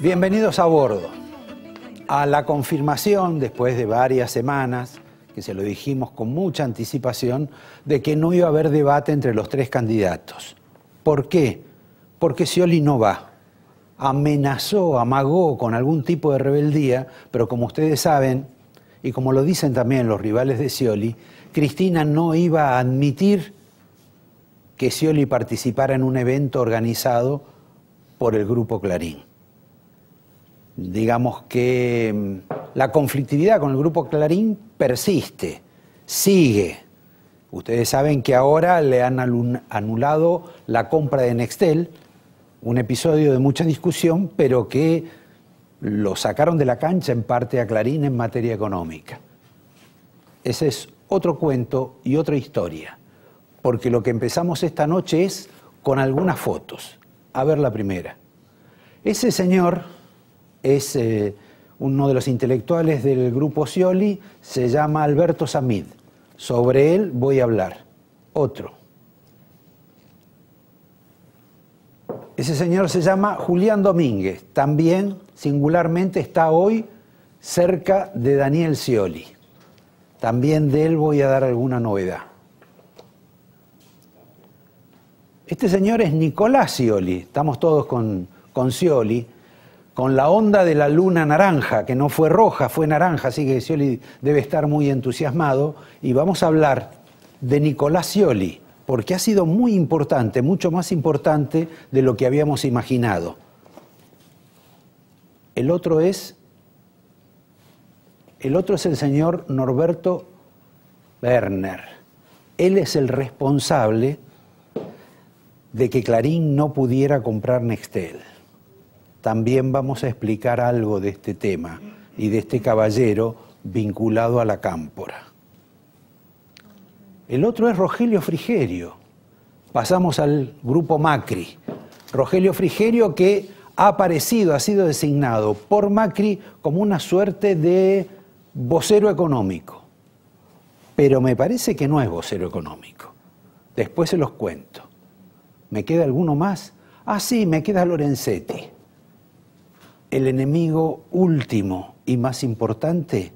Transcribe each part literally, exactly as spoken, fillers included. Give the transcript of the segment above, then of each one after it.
Bienvenidos a bordo. A la confirmación, después de varias semanas, que se lo dijimos con mucha anticipación, de que no iba a haber debate entre los tres candidatos. ¿Por qué? Porque Scioli no va. Amenazó, amagó con algún tipo de rebeldía, pero como ustedes saben, y como lo dicen también los rivales de Scioli, Cristina no iba a admitir que Scioli participara en un evento organizado por el Grupo Clarín. Digamos que la conflictividad con el Grupo Clarín persiste, sigue. Ustedes saben que ahora le han anulado la compra de Nextel, un episodio de mucha discusión, pero que lo sacaron de la cancha en parte a Clarín en materia económica. Ese es otro cuento y otra historia, porque lo que empezamos esta noche es con algunas fotos. A ver la primera. Ese señor es eh, uno de los intelectuales del Grupo Scioli, se llama Alberto Samid. Sobre él voy a hablar. Otro. Ese señor se llama Julián Domínguez. También, singularmente, está hoy cerca de Daniel Scioli. También de él voy a dar alguna novedad. Este señor es Nicolás Scioli. Estamos todos con, con Scioli. Con la onda de la luna naranja, que no fue roja, fue naranja, así que Scioli debe estar muy entusiasmado. Y vamos a hablar de Nicolás Scioli, porque ha sido muy importante, mucho más importante de lo que habíamos imaginado. El otro es, el otro es el señor Norberto Werner. Él es el responsable de que Clarín no pudiera comprar Nextel. También vamos a explicar algo de este tema y de este caballero vinculado a la cámpora. El otro es Rogelio Frigerio. Pasamos al Grupo Macri. Rogelio Frigerio, que ha aparecido, ha sido designado por Macri como una suerte de vocero económico. Pero me parece que no es vocero económico. Después se los cuento. ¿Me queda alguno más? Ah, sí, me queda Lorenzetti. El enemigo último y más importante,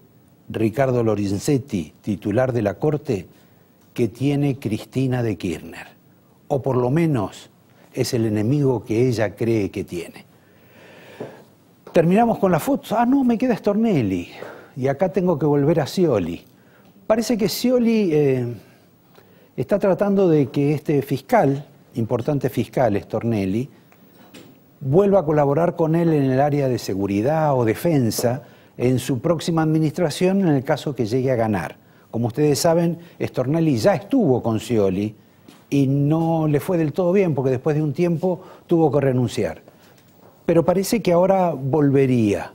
Ricardo Lorenzetti, titular de la Corte, que tiene Cristina de Kirchner. O por lo menos es el enemigo que ella cree que tiene. Terminamos con las fotos. Ah, no, me queda Stornelli. Y acá tengo que volver a Scioli. Parece que Scioli eh, está tratando de que este fiscal, importante fiscal Stornelli, vuelva a colaborar con él en el área de seguridad o defensa en su próxima administración en el caso que llegue a ganar. Como ustedes saben, Stornelli ya estuvo con Scioli y no le fue del todo bien porque después de un tiempo tuvo que renunciar. Pero parece que ahora volvería,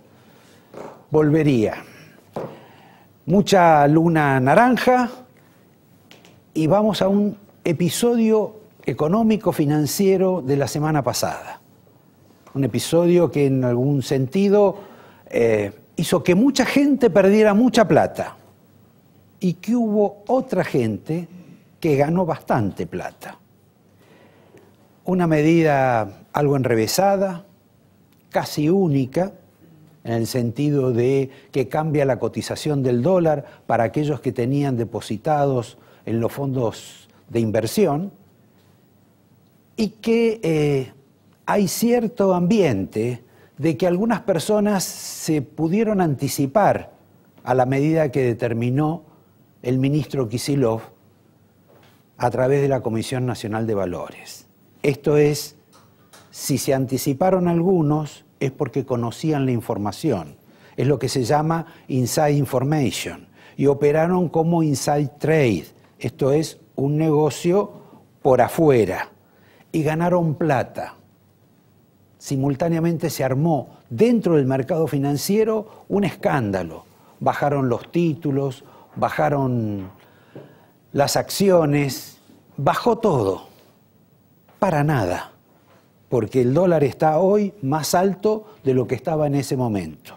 volvería. Mucha luna naranja y vamos a un episodio económico financiero de la semana pasada. Un episodio que en algún sentido eh, hizo que mucha gente perdiera mucha plata y que hubo otra gente que ganó bastante plata. Una medida algo enrevesada, casi única, en el sentido de que cambia la cotización del dólar para aquellos que tenían depositados en los fondos de inversión y que... Eh, hay cierto ambiente de que algunas personas se pudieron anticipar a la medida que determinó el ministro Kicillof a través de la Comisión Nacional de Valores. Esto es, si se anticiparon algunos es porque conocían la información, es lo que se llama inside information y operaron como inside trade, esto es un negocio por afuera y ganaron plata. Simultáneamente se armó dentro del mercado financiero un escándalo. Bajaron los títulos, bajaron las acciones, bajó todo. Para nada, porque el dólar está hoy más alto de lo que estaba en ese momento.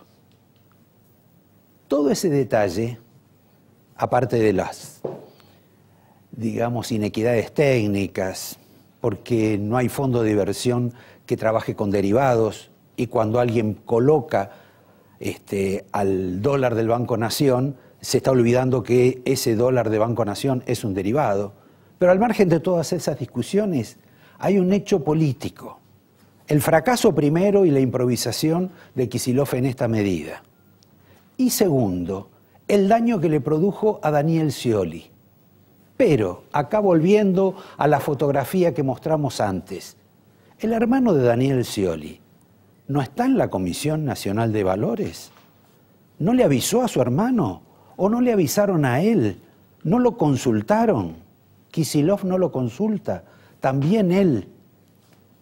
Todo ese detalle, aparte de las, digamos, inequidades técnicas, porque no hay fondo de inversión que trabaje con derivados, y cuando alguien coloca este, al dólar del Banco Nación, se está olvidando que ese dólar de Banco Nación es un derivado. Pero al margen de todas esas discusiones, hay un hecho político. El fracaso primero y la improvisación de Kicillof en esta medida. Y segundo, el daño que le produjo a Daniel Scioli. Pero, acá volviendo a la fotografía que mostramos antes, el hermano de Daniel Scioli no está en la Comisión Nacional de Valores. ¿No le avisó a su hermano? ¿O no le avisaron a él? ¿No lo consultaron? Kicillof no lo consulta. También él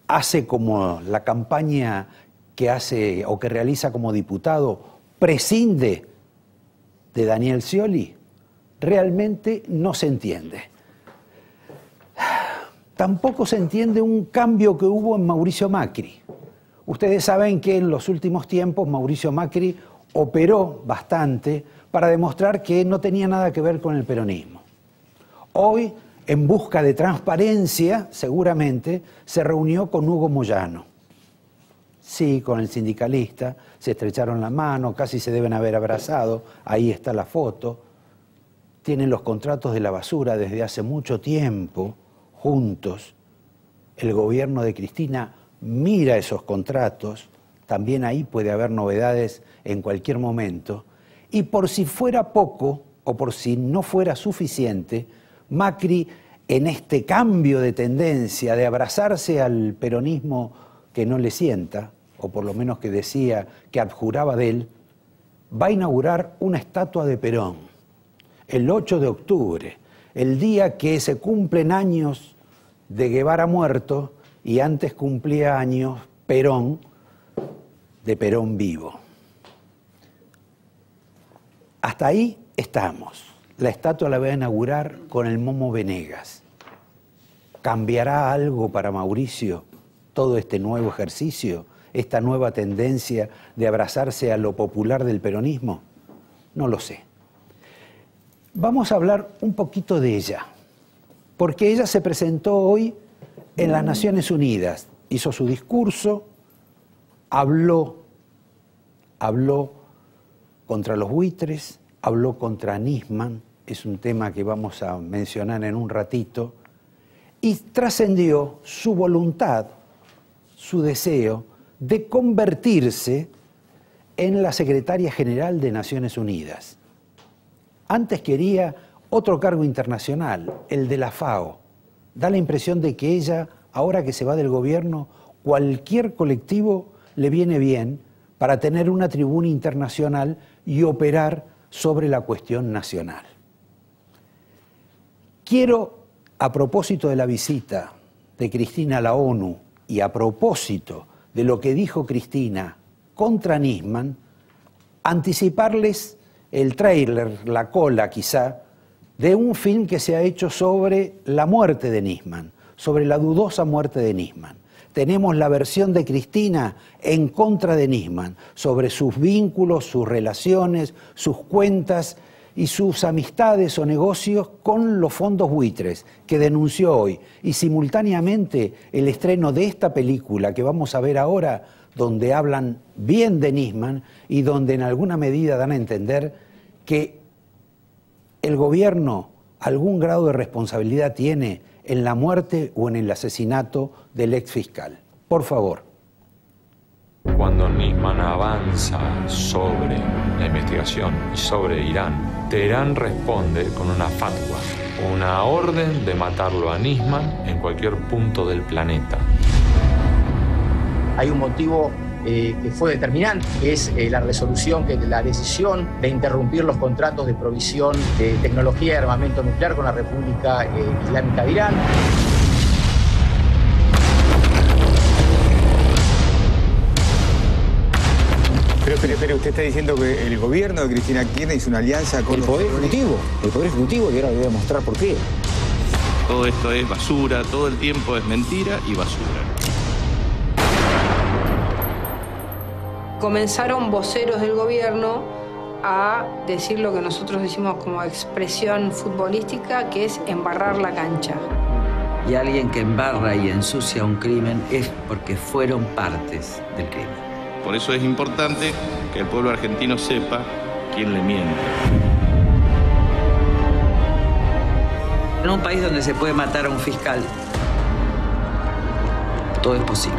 hace como la campaña que hace o que realiza como diputado, prescinde de Daniel Scioli. Realmente no se entiende. Tampoco se entiende un cambio que hubo en Mauricio Macri. Ustedes saben que en los últimos tiempos Mauricio Macri operó bastante para demostrar que no tenía nada que ver con el peronismo. Hoy, en busca de transparencia, seguramente, se reunió con Hugo Moyano. Sí, con el sindicalista, se estrecharon la mano, casi se deben haber abrazado, ahí está la foto. Tienen los contratos de la basura desde hace mucho tiempo, juntos. El gobierno de Cristina mira esos contratos, también ahí puede haber novedades en cualquier momento. Y por si fuera poco, o por si no fuera suficiente, Macri, en este cambio de tendencia de abrazarse al peronismo que no le sienta, o por lo menos que decía que abjuraba de él, va a inaugurar una estatua de Perón, el ocho de octubre, el día que se cumplen años de Guevara muerto y antes cumplía años Perón, de Perón vivo. Hasta ahí estamos. La estatua la va a inaugurar con el Momo Venegas. ¿Cambiará algo para Mauricio todo este nuevo ejercicio, esta nueva tendencia de abrazarse a lo popular del peronismo? No lo sé. Vamos a hablar un poquito de ella, porque ella se presentó hoy en las Naciones Unidas, hizo su discurso, habló, habló contra los buitres, habló contra Nisman, es un tema que vamos a mencionar en un ratito, y trascendió su voluntad, su deseo de convertirse en la secretaria general de Naciones Unidas. Antes quería otro cargo internacional, el de la FAO. Da la impresión de que ella, ahora que se va del gobierno, cualquier colectivo le viene bien para tener una tribuna internacional y operar sobre la cuestión nacional. Quiero, a propósito de la visita de Cristina a la ONU y a propósito de lo que dijo Cristina contra Nisman, anticiparles el tráiler, la cola quizá, de un film que se ha hecho sobre la muerte de Nisman, sobre la dudosa muerte de Nisman. Tenemos la versión de Cristina en contra de Nisman, sobre sus vínculos, sus relaciones, sus cuentas y sus amistades o negocios con los fondos buitres que denunció hoy. Y simultáneamente el estreno de esta película que vamos a ver ahora, donde hablan bien de Nisman y donde en alguna medida dan a entender que el gobierno algún grado de responsabilidad tiene en la muerte o en el asesinato del ex fiscal. Por favor. Cuando Nisman avanza sobre la investigación y sobre Irán, Teherán responde con una fatwa, una orden de matarlo a Nisman en cualquier punto del planeta. Hay un motivo eh, que fue determinante, es eh, la resolución, que la decisión de interrumpir los contratos de provisión de tecnología y armamento nuclear con la República eh, Islámica de Irán. Pero, pero, pero usted está diciendo que el gobierno de Cristina Kirchner hizo una alianza con el Poder Ejecutivo, el Poder Ejecutivo, y ahora le voy a mostrar por qué. Todo esto es basura, todo el tiempo es mentira y basura. Comenzaron voceros del gobierno a decir lo que nosotros decimos como expresión futbolística, que es embarrar la cancha. Y alguien que embarra y ensucia un crimen es porque fueron partes del crimen. Por eso es importante que el pueblo argentino sepa quién le miente. En un país donde se puede matar a un fiscal, todo es posible.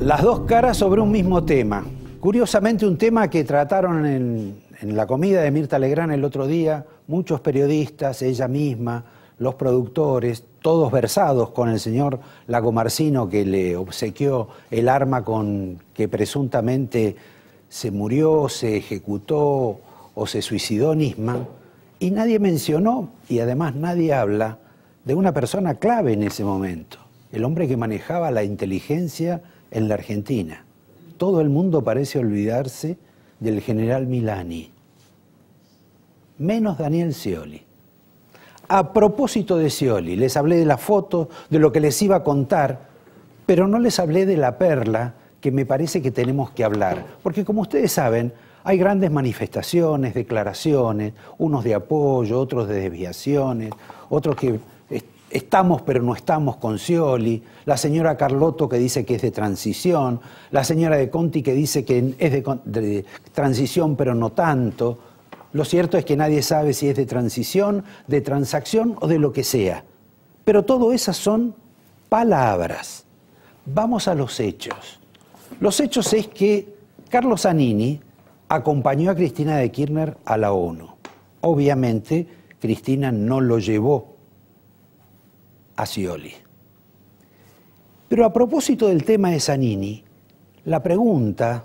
Las dos caras sobre un mismo tema. Curiosamente, un tema que trataron en, en la comida de Mirta Legrand el otro día muchos periodistas, ella misma, los productores, todos versados con el señor Lagomarsino, que le obsequió el arma con que presuntamente se murió, se ejecutó o se suicidó Nisman. Y nadie mencionó, y además nadie habla, de una persona clave en ese momento, el hombre que manejaba la inteligencia en la Argentina. Todo el mundo parece olvidarse del general Milani, menos Daniel Scioli. A propósito de Scioli, les hablé de la foto, de lo que les iba a contar, pero no les hablé de la perla que me parece que tenemos que hablar. Porque como ustedes saben, hay grandes manifestaciones, declaraciones, unos de apoyo, otros de desviaciones, otros que estamos pero no estamos con Scioli, la señora Carlotto que dice que es de transición, la señora de Conti que dice que es de, de transición pero no tanto. Lo cierto es que nadie sabe si es de transición, de transacción o de lo que sea. Pero todo esas son palabras. Vamos a los hechos. Los hechos es que Carlos Zanini acompañó a Cristina de Kirchner a la ONU. Obviamente, Cristina no lo llevó a Scioli. Pero a propósito del tema de Zanini, la pregunta,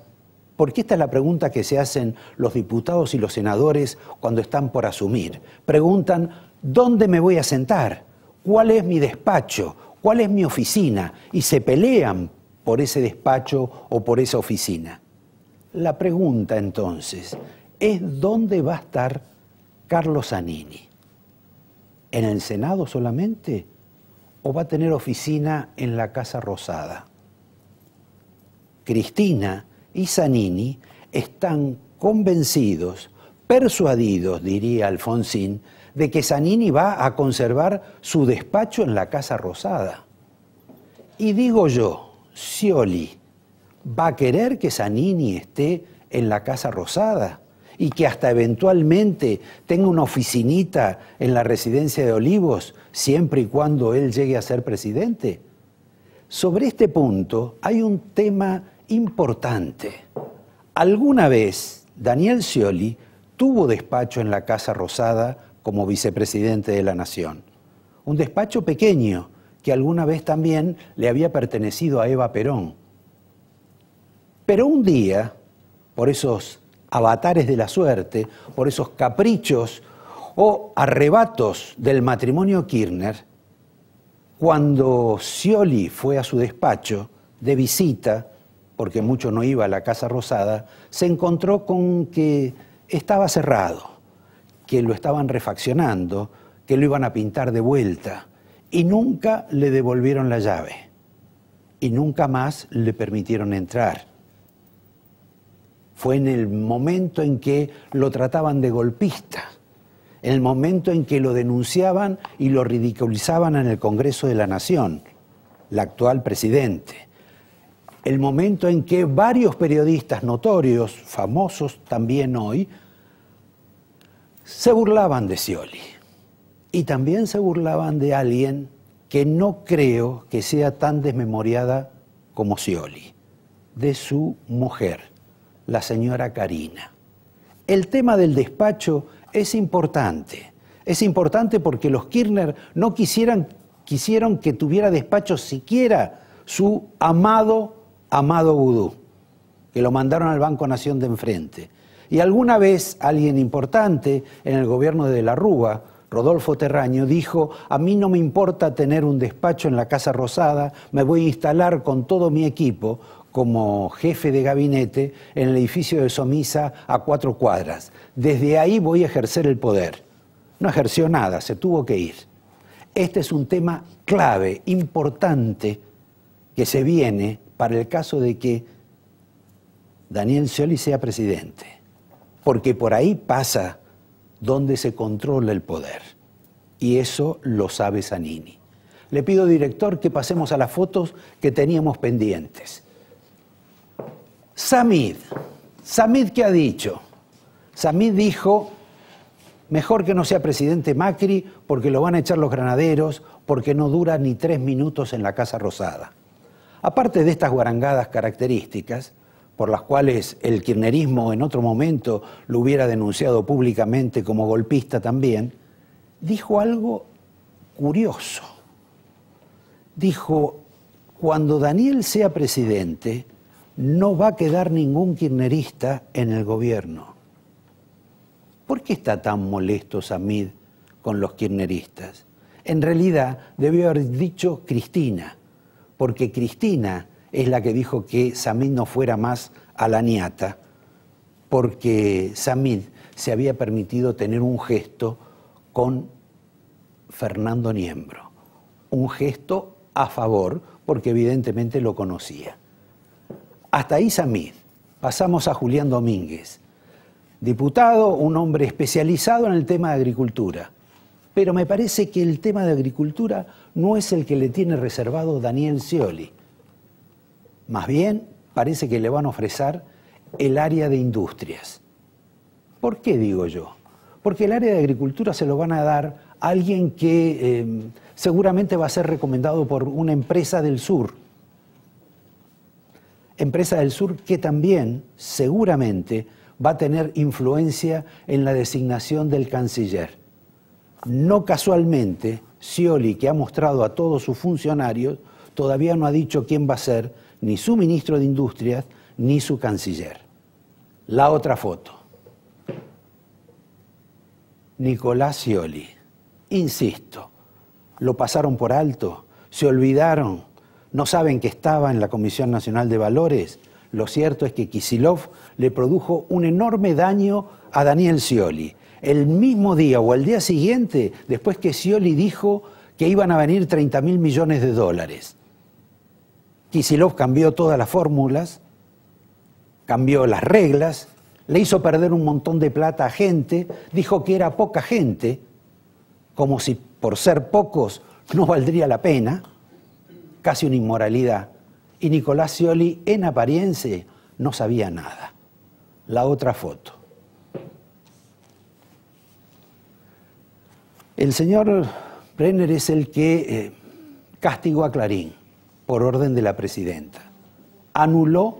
porque esta es la pregunta que se hacen los diputados y los senadores cuando están por asumir, preguntan, ¿dónde me voy a sentar? ¿Cuál es mi despacho? ¿Cuál es mi oficina? Y se pelean por ese despacho o por esa oficina. La pregunta entonces es, ¿dónde va a estar Carlos Zanini? ¿En el Senado solamente? ¿O va a tener oficina en la Casa Rosada? Cristina y Zanini están convencidos, persuadidos, diría Alfonsín, de que Zanini va a conservar su despacho en la Casa Rosada. Y digo yo, Scioli, ¿va a querer que Zanini esté en la Casa Rosada? Y que hasta eventualmente tenga una oficinita en la residencia de Olivos, siempre y cuando él llegue a ser presidente. Sobre este punto hay un tema importante. Alguna vez Daniel Scioli tuvo despacho en la Casa Rosada como vicepresidente de la Nación. Un despacho pequeño que alguna vez también le había pertenecido a Eva Perón. Pero un día, por esos avatares de la suerte, por esos caprichos o arrebatos del matrimonio Kirchner, cuando Scioli fue a su despacho de visita, porque mucho no iba a la Casa Rosada, se encontró con que estaba cerrado, que lo estaban refaccionando, que lo iban a pintar de vuelta, y nunca le devolvieron la llave, y nunca más le permitieron entrar. Fue en el momento en que lo trataban de golpista, en el momento en que lo denunciaban y lo ridiculizaban en el Congreso de la Nación, la actual presidente. El momento en que varios periodistas notorios, famosos también hoy, se burlaban de Scioli. Y también se burlaban de alguien que no creo que sea tan desmemoriada como Scioli, de su mujer, la señora Karina. El tema del despacho es importante. Es importante porque los Kirchner no quisieran, quisieron que tuviera despacho siquiera su amado, amado vudú, que lo mandaron al Banco Nación de enfrente. Y alguna vez alguien importante en el gobierno de la Rúa, Rodolfo Terraño, dijo, a mí no me importa tener un despacho en la Casa Rosada, me voy a instalar con todo mi equipo como jefe de gabinete en el edificio de Somisa a cuatro cuadras. Desde ahí voy a ejercer el poder. No ejerció nada, se tuvo que ir. Este es un tema clave, importante, que se viene para el caso de que Daniel Scioli sea presidente. Porque por ahí pasa donde se controla el poder. Y eso lo sabe Zanini. Le pido, director, que pasemos a las fotos que teníamos pendientes. Samid. Samid, ¿qué ha dicho? Samid dijo, mejor que no sea presidente Macri porque lo van a echar los granaderos, porque no dura ni tres minutos en la Casa Rosada. Aparte de estas guarangadas características, por las cuales el kirchnerismo en otro momento lo hubiera denunciado públicamente como golpista también, dijo algo curioso. Dijo, cuando Daniel sea presidente, no va a quedar ningún kirchnerista en el gobierno. ¿Por qué está tan molesto Samid con los kirchneristas? En realidad, debió haber dicho Cristina, porque Cristina es la que dijo que Samid no fuera más a la niata, porque Samid se había permitido tener un gesto con Fernando Niembro, un gesto a favor, porque evidentemente lo conocía. Hasta ahí Samid. Pasamos a Julián Domínguez, diputado, un hombre especializado en el tema de agricultura, pero me parece que el tema de agricultura no es el que le tiene reservado Daniel Scioli. Más bien, parece que le van a ofrecer el área de industrias. ¿Por qué digo yo? Porque el área de agricultura se lo van a dar a alguien que eh, seguramente va a ser recomendado por una empresa del sur. Empresa del sur que también, seguramente, va a tener influencia en la designación del canciller. No casualmente, Scioli, que ha mostrado a todos sus funcionarios, todavía no ha dicho quién va a ser ni su ministro de Industrias, ni su canciller. La otra foto. Nicolás Scioli. Insisto, lo pasaron por alto, se olvidaron, no saben que estaba en la Comisión Nacional de Valores. Lo cierto es que Kicillof le produjo un enorme daño a Daniel Scioli. El mismo día o el día siguiente, después que Scioli dijo que iban a venir treinta mil millones de dólares. Kicillof cambió todas las fórmulas, cambió las reglas, le hizo perder un montón de plata a gente, dijo que era poca gente, como si por ser pocos no valdría la pena, casi una inmoralidad. Y Nicolás Scioli, en apariencia, no sabía nada. La otra foto. El señor Brenner es el que eh, castigó a Clarín por orden de la presidenta. Anuló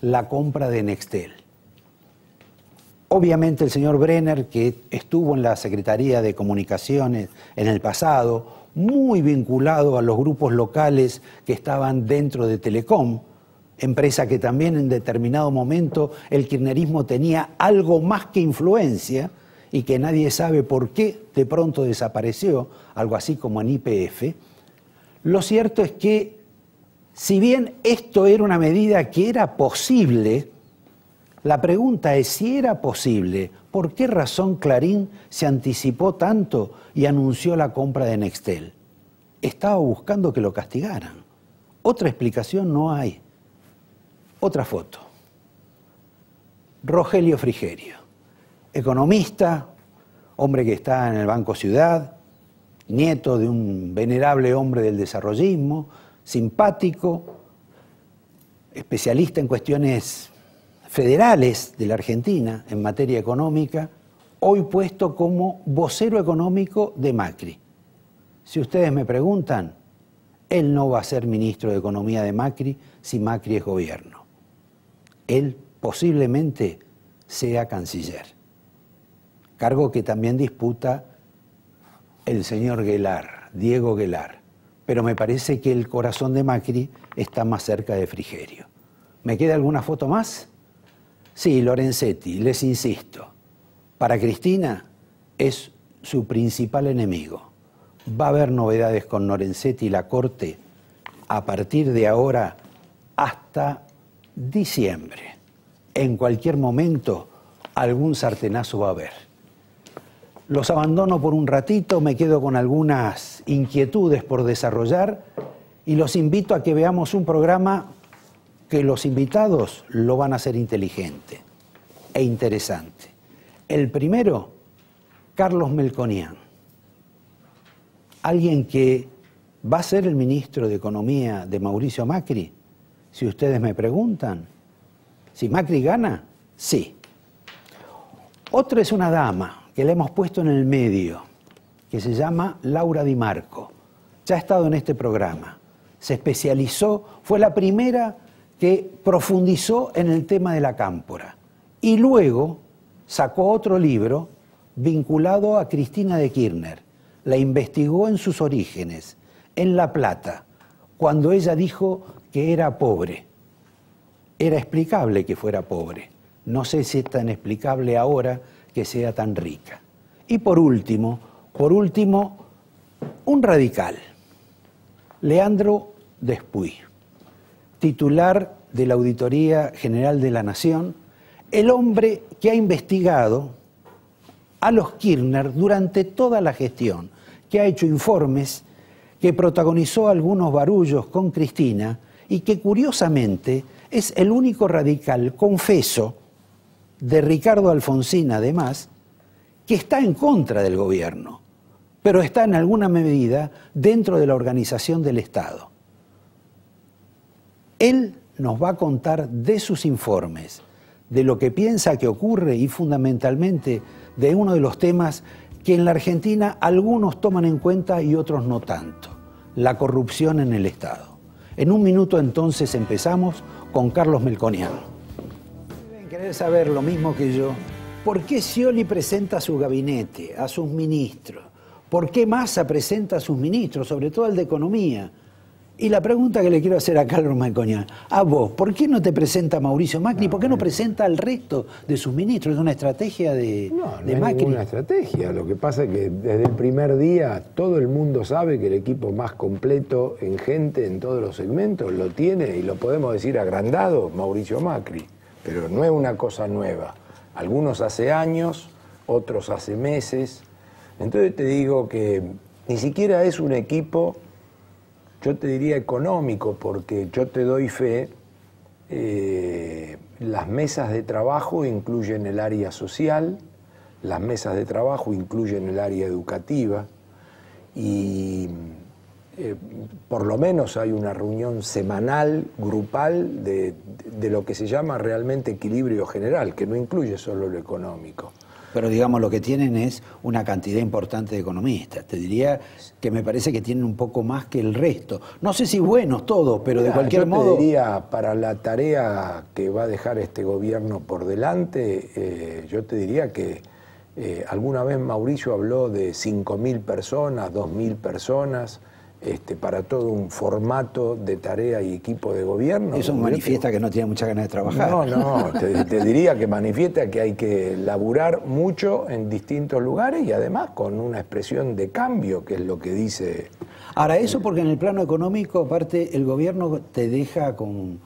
la compra de Nextel. Obviamente el señor Brenner, que estuvo en la Secretaría de Comunicaciones en el pasado, muy vinculado a los grupos locales que estaban dentro de Telecom, empresa que también en determinado momento el kirchnerismo tenía algo más que influencia y que nadie sabe por qué de pronto desapareció, algo así como en Y P F. Lo cierto es que, si bien esto era una medida que era posible, la pregunta es si era posible, ¿por qué razón Clarín se anticipó tanto y anunció la compra de Nextel? Estaba buscando que lo castigaran. Otra explicación no hay. Otra foto. Rogelio Frigerio, economista, hombre que está en el Banco Ciudad, nieto de un venerable hombre del desarrollismo, simpático, especialista en cuestiones federales de la Argentina en materia económica, hoy puesto como vocero económico de Macri. Si ustedes me preguntan, él no va a ser ministro de Economía de Macri si Macri es gobierno. Él posiblemente sea canciller, cargo que también disputa el señor Goulart, Diego Goulart, pero me parece que el corazón de Macri está más cerca de Frigerio. ¿Me queda alguna foto más? Sí, Lorenzetti, les insisto, para Cristina es su principal enemigo. Va a haber novedades con Lorenzetti y la Corte a partir de ahora hasta diciembre. En cualquier momento algún sartenazo va a haber. Los abandono por un ratito, me quedo con algunas inquietudes por desarrollar y los invito a que veamos un programa que los invitados lo van a hacer inteligente e interesante. El primero, Carlos Melconian, alguien que va a ser el ministro de Economía de Mauricio Macri, si ustedes me preguntan. Si Macri gana, sí. Otra es una dama que le hemos puesto en el medio, que se llama Laura Di Marco. Ya ha estado en este programa, se especializó, fue la primera que profundizó en el tema de la cámpora. Y luego sacó otro libro vinculado a Cristina de Kirchner. La investigó en sus orígenes, en La Plata, cuando ella dijo que era pobre. Era explicable que fuera pobre. No sé si es tan explicable ahora que sea tan rica. Y por último, por último, un radical, Leandro Despouy, titular de la Auditoría General de la Nación, el hombre que ha investigado a los Kirchner durante toda la gestión, que ha hecho informes, que protagonizó algunos barullos con Cristina y que curiosamente es el único radical, confeso, de Ricardo Alfonsín además, que está en contra del gobierno, pero está en alguna medida dentro de la organización del Estado. Él nos va a contar de sus informes, de lo que piensa que ocurre y fundamentalmente de uno de los temas que en la Argentina algunos toman en cuenta y otros no tanto, la corrupción en el Estado. En un minuto entonces empezamos con Carlos Melconian. Deben querer saber lo mismo que yo, ¿por qué Scioli presenta a su gabinete, a sus ministros? ¿Por qué Massa presenta a sus ministros, sobre todo al de Economía? Y la pregunta que le quiero hacer a Carlos Melconian, a vos, ¿por qué no te presenta a Mauricio Macri? No, ¿Por qué no presenta al resto de sus ministros? ¿Es una estrategia de, no, no de Macri? No, es ninguna estrategia. Lo que pasa es que desde el primer día todo el mundo sabe que el equipo más completo en gente, en todos los segmentos, lo tiene, y lo podemos decir agrandado, Mauricio Macri. Pero no es una cosa nueva. Algunos hace años, otros hace meses. Entonces te digo que ni siquiera es un equipo, yo te diría económico, porque yo te doy fe, eh, las mesas de trabajo incluyen el área social, las mesas de trabajo incluyen el área educativa, y eh, por lo menos hay una reunión semanal, grupal, de, de lo que se llama realmente equilibrio general, que no incluye solo lo económico. Pero digamos, lo que tienen es una cantidad importante de economistas. Te diría que me parece que tienen un poco más que el resto. No sé si buenos todos, pero Mira, de cualquier yo te modo... diría, para la tarea que va a dejar este gobierno por delante, eh, yo te diría que eh, alguna vez Mauricio habló de cinco mil personas, dos mil personas, este, para todo un formato de tarea y equipo de gobierno. Eso manifiesta que no tiene muchas ganas de trabajar. No, no, te, te diría que manifiesta que hay que laburar mucho en distintos lugares y además con una expresión de cambio, que es lo que dice... Ahora, eso porque en el plano económico, aparte, el gobierno te deja con,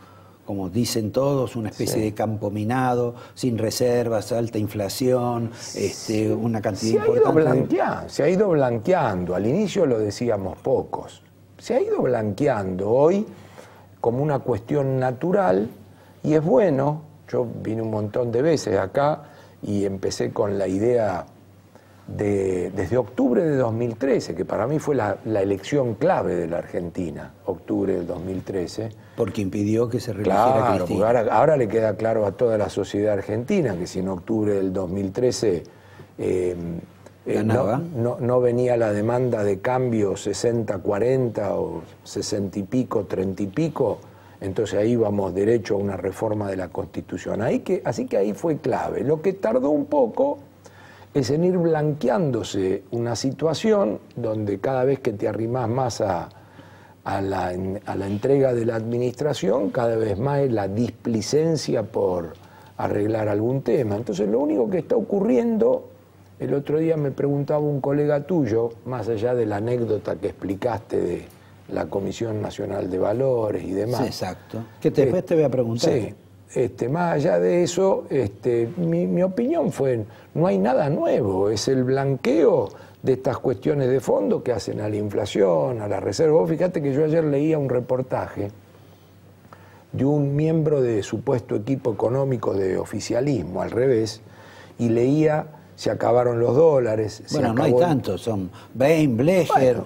como dicen todos, una especie sí. de campo minado, sin reservas, alta inflación, este, una cantidad importante. Se ha ido blanqueando, al inicio lo decíamos pocos, se ha ido blanqueando hoy como una cuestión natural, y es bueno. Yo vine un montón de veces acá y empecé con la idea de, desde octubre de dos mil trece, que para mí fue la, la elección clave de la Argentina, octubre del dos mil trece. Porque impidió que se reeligiera claro, Cristina. Ahora, ahora le queda claro a toda la sociedad argentina que si en octubre del dos mil trece eh, eh, no, no, no venía la demanda de cambio sesenta cuarenta o sesenta y pico, treinta y pico, entonces ahí vamos derecho a una reforma de la Constitución. Ahí que, así que ahí fue clave. Lo que tardó un poco es en ir blanqueándose una situación donde cada vez que te arrimás más a... A la, a la entrega de la administración, cada vez más es la displicencia por arreglar algún tema. Entonces lo único que está ocurriendo, el otro día me preguntaba un colega tuyo, más allá de la anécdota que explicaste de la Comisión Nacional de Valores y demás. Sí, exacto, que te, eh, después te voy a preguntar. Sí, este, más allá de eso, este, mi, mi opinión fue, no hay nada nuevo, es el blanqueo de estas cuestiones de fondo que hacen a la inflación, a la reserva. Vos fíjate que yo ayer leía un reportaje de un miembro de supuesto equipo económico de oficialismo, al revés, y leía, se acabaron los dólares. Bueno, se no hay tantos, son Bain, Blecher, bueno,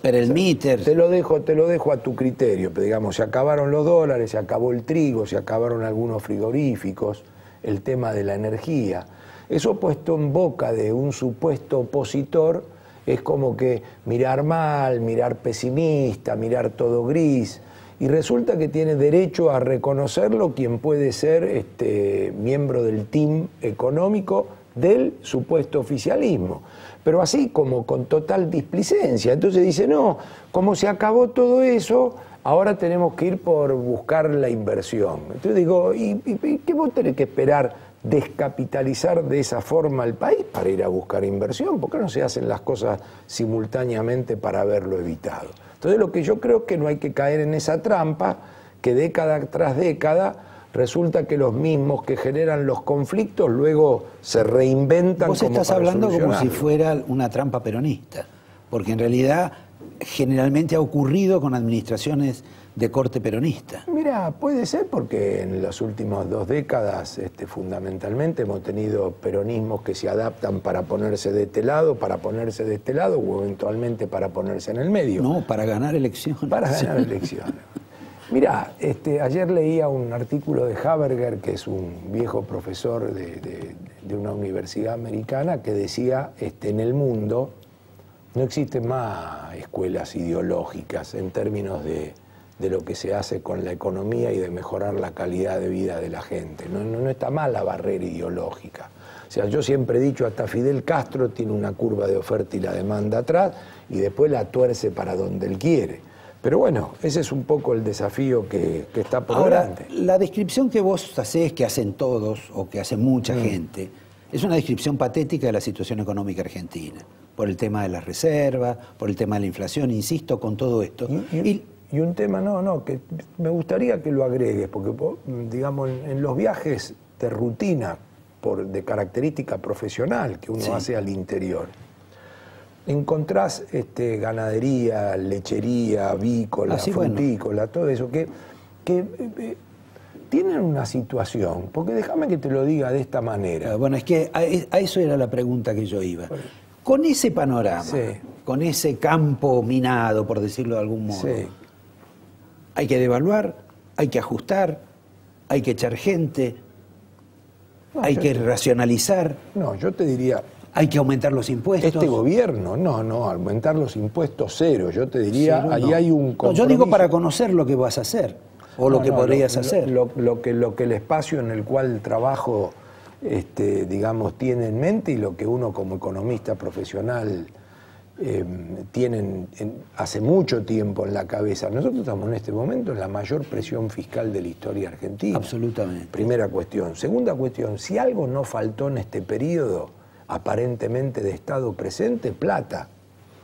Perelmiter. Te lo dejo, te lo dejo a tu criterio, pero digamos, se acabaron los dólares, se acabó el trigo, se acabaron algunos frigoríficos, el tema de la energía. Eso puesto en boca de un supuesto opositor es como que mirar mal, mirar pesimista, mirar todo gris. Y resulta que tiene derecho a reconocerlo quien puede ser este, miembro del team económico del supuesto oficialismo. Pero así como con total displicencia. Entonces dice, no, como se acabó todo eso, ahora tenemos que ir por buscar la inversión. Entonces digo, ¿y, y qué vos tenés que esperar? Descapitalizar de esa forma el país para ir a buscar inversión. ¿Por qué no se hacen las cosas simultáneamente para haberlo evitado? Entonces lo que yo creo es que no hay que caer en esa trampa que década tras década resulta que los mismos que generan los conflictos luego se reinventan. Vos estás hablando como si fuera una trampa peronista, porque en realidad generalmente ha ocurrido con administraciones de corte peronista. Mira, puede ser porque en las últimas dos décadas este, fundamentalmente hemos tenido peronismos que se adaptan para ponerse de este lado, para ponerse de este lado o eventualmente para ponerse en el medio. No, para ganar elecciones. Para ganar elecciones. Mira, este, ayer leía un artículo de Haberger, que es un viejo profesor de, de, de una universidad americana, que decía, este, en el mundo no existen más escuelas ideológicas en términos de de lo que se hace con la economía y de mejorar la calidad de vida de la gente. No, no, no está mal la barrera ideológica. O sea, yo siempre he dicho, hasta Fidel Castro tiene una curva de oferta y la demanda atrás y después la tuerce para donde él quiere. Pero bueno, ese es un poco el desafío que, que está por ahora, delante. La descripción que vos hacés, que hacen todos o que hace mucha mm. gente, es una descripción patética de la situación económica argentina, por el tema de las reservas, por el tema de la inflación, insisto, con todo esto. ¿Y, y... Y, Y un tema, no, no, que me gustaría que lo agregues, porque, digamos, en los viajes de rutina, por, de característica profesional que uno sí. hace al interior, encontrás este, ganadería, lechería, avícola, ah, sí, frutícola, bueno. todo eso, que, que eh, tienen una situación, porque déjame que te lo diga de esta manera. Bueno, es que a, a eso era la pregunta que yo iba. Bueno. Con ese panorama, sí. con ese campo minado, por decirlo de algún modo, sí. hay que devaluar, hay que ajustar, hay que echar gente, no, hay que te... racionalizar. No, yo te diría... Hay que aumentar los impuestos. Este gobierno, no, no, aumentar los impuestos cero. Yo te diría, cero, ahí no. hay un compromiso. No, yo digo para conocer lo que vas a hacer o no, lo que no, podrías lo, hacer. Lo, lo, que, lo que el espacio en el cual el trabajo, este, digamos, tiene en mente y lo que uno como economista profesional... Eh, tienen en, hace mucho tiempo en la cabeza. Nosotros estamos en este momento en la mayor presión fiscal de la historia argentina. Absolutamente. Primera cuestión. Segunda cuestión, si algo no faltó en este periodo, aparentemente de Estado presente, plata.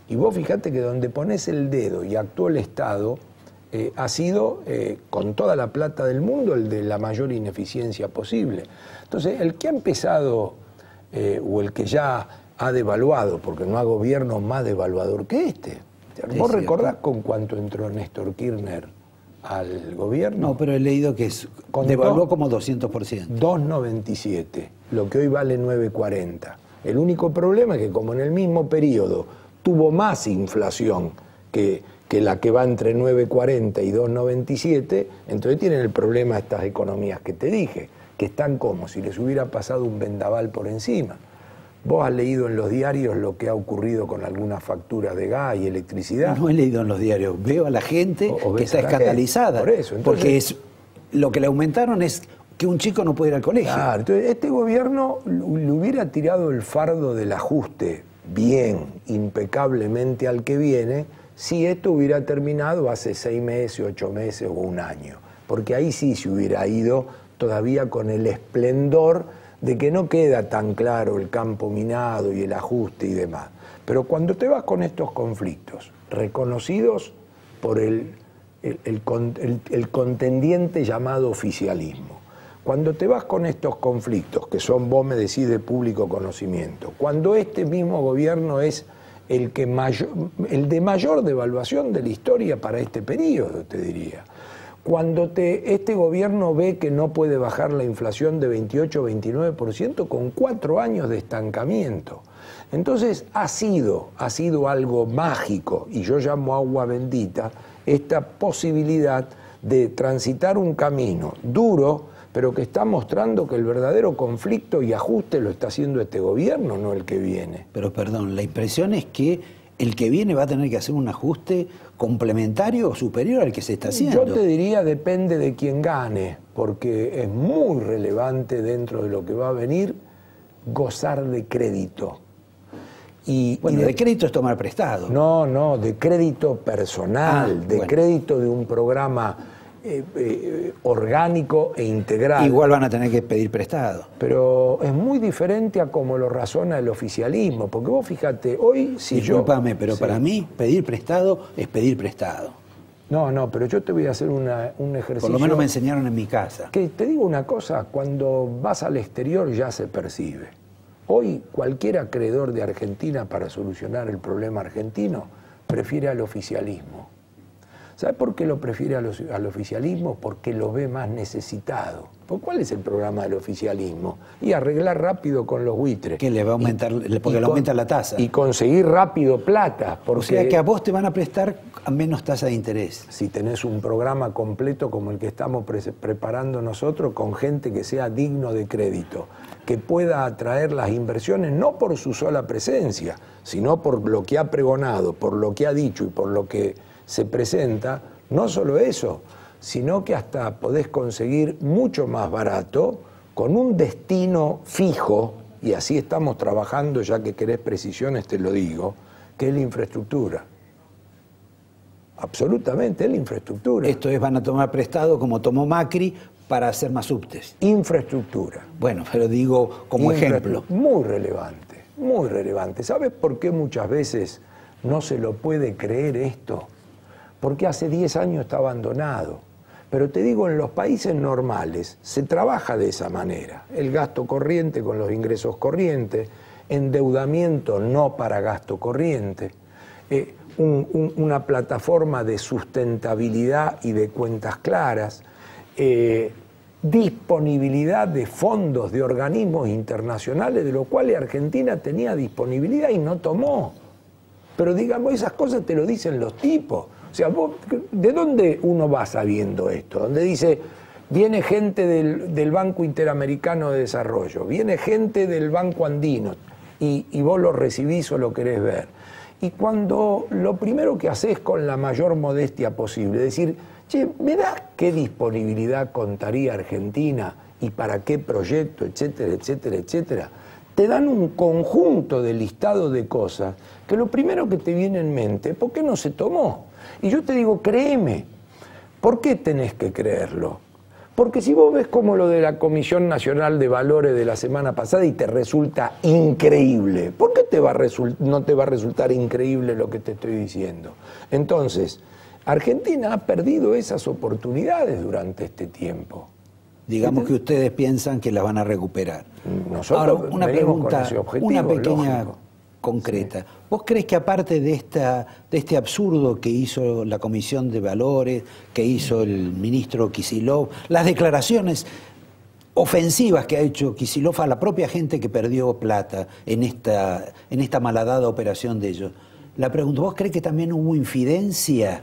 Y vos fíjate que donde ponés el dedo y actuó el Estado, eh, ha sido, eh, con toda la plata del mundo, el de la mayor ineficiencia posible. Entonces, el que ha empezado, eh, o el que ya... ha devaluado, porque no hay gobierno más devaluador que este. ¿Vos es recordás con cuánto entró Néstor Kirchner al gobierno? No, pero he leído que es, devaluó como doscientos por ciento. dos noventa y siete, lo que hoy vale nueve cuarenta. El único problema es que como en el mismo periodo tuvo más inflación que, que la que va entre nueve cuarenta y dos noventa y siete, entonces tienen el problema estas economías que te dije, que están como si les hubiera pasado un vendaval por encima. Vos has leído en los diarios lo que ha ocurrido con algunas facturas de gas y electricidad. No he leído en los diarios, veo a la gente o, o que está escandalizada. Por eso, entonces... Porque es, lo que le aumentaron es que un chico no puede ir al colegio. Claro, entonces este gobierno le hubiera tirado el fardo del ajuste bien, impecablemente al que viene, si esto hubiera terminado hace seis meses, ocho meses o un año. Porque ahí sí se hubiera ido todavía con el esplendor de que no queda tan claro el campo minado y el ajuste y demás. Pero cuando te vas con estos conflictos, reconocidos por el, el, el, el, el contendiente llamado oficialismo, cuando te vas con estos conflictos, que son, vos me decís, de público conocimiento, cuando este mismo gobierno es el, que mayor, el de mayor devaluación de la historia para este periodo, te diría, Cuando te, este gobierno ve que no puede bajar la inflación de veintiocho o veintinueve por ciento con cuatro años de estancamiento. Entonces ha sido, ha sido algo mágico, y yo llamo agua bendita, esta posibilidad de transitar un camino duro, pero que está mostrando que el verdadero conflicto y ajuste lo está haciendo este gobierno, no el que viene. Pero perdón, la impresión es que el que viene va a tener que hacer un ajuste complementario o superior al que se está haciendo. Yo te diría, depende de quién gane, porque es muy relevante dentro de lo que va a venir gozar de crédito. Y, bueno, y de, de crédito es tomar prestado. No, no, de crédito personal, ah, de bueno. crédito de un programa eh, eh, orgánico e integral. Igual van a tener que pedir prestado. Pero es muy diferente a como lo razona el oficialismo, porque vos fíjate, hoy si Disculpame, yo... Disculpame, pero sí. para mí pedir prestado es pedir prestado. No, no, pero yo te voy a hacer una, un ejercicio... Por lo menos me enseñaron en mi casa. Que te digo una cosa, cuando vas al exterior ya se percibe. Hoy cualquier acreedor de Argentina para solucionar el problema argentino prefiere al oficialismo. ¿Sabe por qué lo prefiere al, al oficialismo? Porque lo ve más necesitado. ¿Por ¿Cuál es el programa del oficialismo? Y arreglar rápido con los buitres. Que le va a aumentar, y, porque le aumenta la tasa. Y conseguir rápido plata. Porque, o sea que a vos te van a prestar a menos tasa de interés. Si tenés un programa completo como el que estamos pre preparando nosotros, con gente que sea digno de crédito, que pueda atraer las inversiones no por su sola presencia, sino por lo que ha pregonado, por lo que ha dicho y por lo que se presenta. No solo eso, sino que hasta podés conseguir mucho más barato, con un destino fijo, y así estamos trabajando, ya que querés precisiones te lo digo, que es la infraestructura. Absolutamente, es la infraestructura. Esto es, van a tomar prestado como tomó Macri para hacer más subtes. Infraestructura. Bueno, pero digo como ejemplo. Muy relevante, muy relevante. ¿Sabes por qué muchas veces no se lo puede creer esto? Porque hace diez años está abandonado. Pero te digo, en los países normales se trabaja de esa manera. El gasto corriente con los ingresos corrientes, endeudamiento no para gasto corriente, eh, un, un, una plataforma de sustentabilidad y de cuentas claras, eh, disponibilidad de fondos de organismos internacionales, de los cuales Argentina tenía disponibilidad y no tomó. Pero digamos, esas cosas te lo dicen los tipos. O sea, vos, ¿de dónde uno va sabiendo esto? Donde dice, viene gente del, del Banco Interamericano de Desarrollo, viene gente del Banco Andino, y, y vos lo recibís o lo querés ver. Y cuando lo primero que hacés con la mayor modestia posible, decir, che, ¿me das qué disponibilidad contaría Argentina y para qué proyecto, etcétera, etcétera, etcétera? Te dan un conjunto de listado de cosas que lo primero que te viene en mente, ¿por qué no se tomó? Y yo te digo, créeme. ¿Por qué tenés que creerlo? Porque si vos ves como lo de la Comisión Nacional de Valores de la semana pasada y te resulta increíble, ¿por qué te va a result- no te va a resultar increíble lo que te estoy diciendo? Entonces, Argentina ha perdido esas oportunidades durante este tiempo. Digamos que ustedes piensan que las van a recuperar. Nosotros ahora, una pregunta, objetivo, una pequeña lógico. concreta. Sí. ¿Vos crees que aparte de, esta, de este absurdo que hizo la Comisión de Valores, que hizo el ministro Kicillof, las declaraciones ofensivas que ha hecho Kicillof a la propia gente que perdió plata en esta, en esta malhadada operación de ellos? La pregunto, ¿vos crees que también hubo infidencia?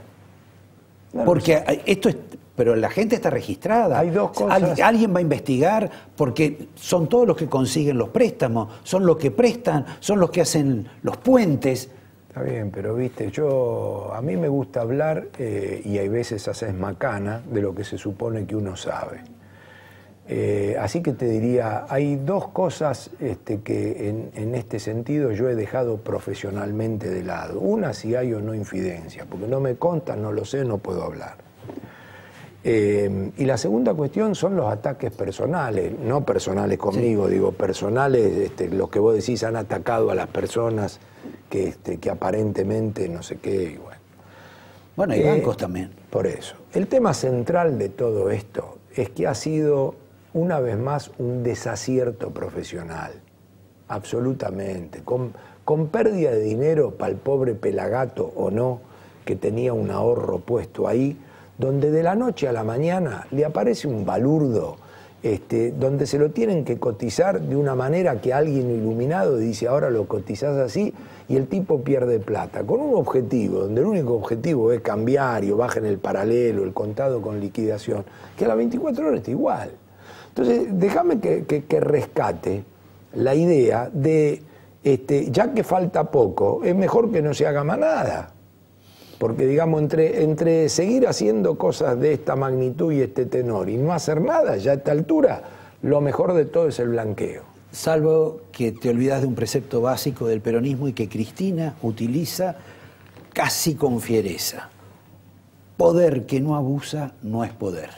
Claro, porque sí. esto es... Pero la gente está registrada. Hay dos cosas. Al, alguien va a investigar, porque son todos los que consiguen los préstamos, son los que prestan, son los que hacen los puentes. Está bien, pero viste, yo a mí me gusta hablar, eh, y hay veces haces macana de lo que se supone que uno sabe. Eh, así que te diría, hay dos cosas este, que en, en este sentido yo he dejado profesionalmente de lado. Una, si hay o no infidencia, porque no me contan, no lo sé, no puedo hablar. Eh, y la segunda cuestión son los ataques personales, no personales conmigo, sí. digo personales, este, los que vos decís han atacado a las personas que, este, que aparentemente no sé qué. Y bueno, bueno hay eh, bancos también. Por eso. El tema central de todo esto es que ha sido una vez más un desacierto profesional, absolutamente, con, con pérdida de dinero para el pobre pelagato o no, que tenía un ahorro puesto ahí, donde de la noche a la mañana le aparece un balurdo, este, donde se lo tienen que cotizar de una manera que alguien iluminado dice ahora lo cotizás así, y el tipo pierde plata, con un objetivo, donde el único objetivo es cambiario, bajen el paralelo, el contado con liquidación, que a las veinticuatro horas está igual. Entonces, déjame que, que, que rescate la idea de, este, ya que falta poco, es mejor que no se haga más nada. Porque, digamos, entre, entre seguir haciendo cosas de esta magnitud y este tenor y no hacer nada ya a esta altura, lo mejor de todo es el blanqueo. Salvo que te olvidas de un precepto básico del peronismo y que Cristina utiliza casi con fiereza. Poder que no abusa no es poder.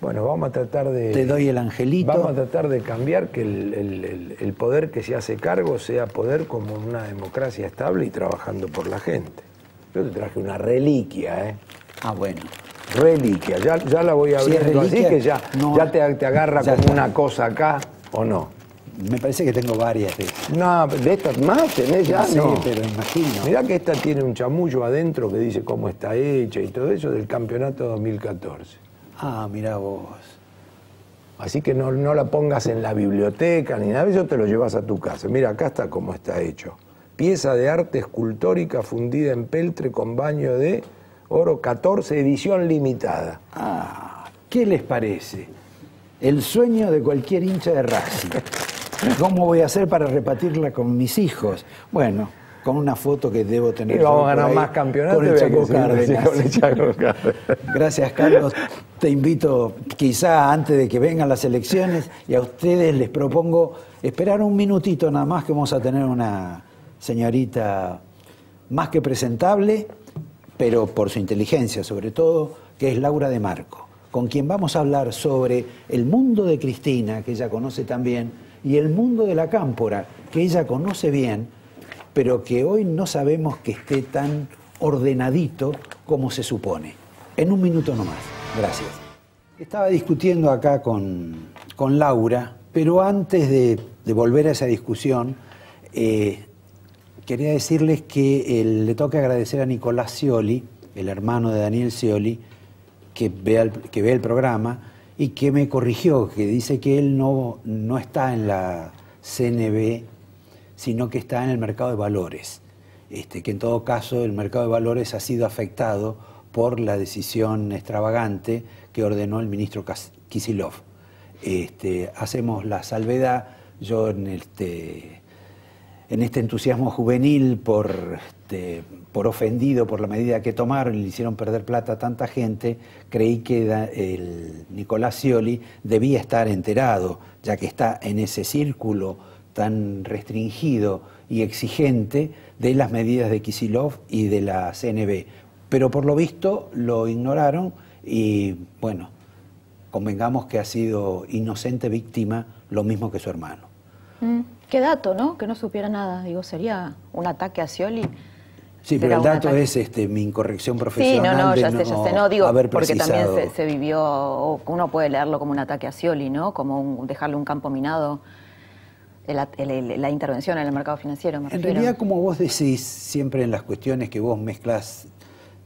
Bueno, vamos a tratar de... Te doy el angelito. Vamos a tratar de cambiar que el, el, el, el poder que se hace cargo sea poder como una democracia estable y trabajando por la gente. Yo te traje una reliquia, ¿eh? Ah, bueno. Reliquia. Ya, ya la voy a abrir. Sí, así que ya, no, ya te, te agarra ya como está. Una cosa acá, ¿o no? Me parece que tengo varias de estas. No, de estas más tenés ya, sí, no. Pero imagino. Mirá que esta tiene un chamullo adentro que dice cómo está hecha y todo eso del campeonato dos mil catorce. Ah, mirá vos. Así que no, no la pongas en la biblioteca ni nada de eso, te lo llevas a tu casa. Mira, acá está cómo está hecho. Pieza de arte escultórica fundida en peltre con baño de oro catorce, edición limitada. Ah, ¿qué les parece? El sueño de cualquier hincha de Racing. ¿Cómo voy a hacer para repartirla con mis hijos? Bueno, con una foto que debo tener. Y vamos a ganar más campeonatos con el Chaco Cárdenas. Sí, el Chaco Cárdenas. Gracias, Carlos. Te invito, quizá antes de que vengan las elecciones, y a ustedes les propongo esperar un minutito nada más que vamos a tener una... señorita más que presentable, pero por su inteligencia sobre todo, que es Laura Di Marco, con quien vamos a hablar sobre el mundo de Cristina, que ella conoce tan bien, y el mundo de la Cámpora, que ella conoce bien, pero que hoy no sabemos que esté tan ordenadito como se supone. En un minuto nomás. Gracias. Estaba discutiendo acá con, con Laura, pero antes de, de volver a esa discusión, eh, quería decirles que el, le toca agradecer a Nicolás Scioli, el hermano de Daniel Scioli, que ve, al, que ve el programa y que me corrigió, que dice que él no, no está en la C N B, sino que está en el mercado de valores. Este, que en todo caso el mercado de valores ha sido afectado por la decisión extravagante que ordenó el ministro Kicillof. Este, hacemos la salvedad, yo en este... en este entusiasmo juvenil por, este, por ofendido por la medida que tomaron y le hicieron perder plata a tanta gente, creí que da, el Nicolás Scioli debía estar enterado, ya que está en ese círculo tan restringido y exigente de las medidas de Kicillof y de la C N B. Pero por lo visto lo ignoraron y, bueno, convengamos que ha sido inocente víctima lo mismo que su hermano. Mm. Qué dato, ¿no? Que no supiera nada. Digo, sería un ataque a Scioli. Sí, pero el dato es este, mi incorrección profesional. Sí, no, no, ya sé, ya sé. No, digo, porque también se, se vivió, uno puede leerlo como un ataque a Scioli, ¿no? Como un, dejarle un campo minado, el, el, el, la intervención en el mercado financiero. En realidad, como vos decís siempre en las cuestiones que vos mezclas,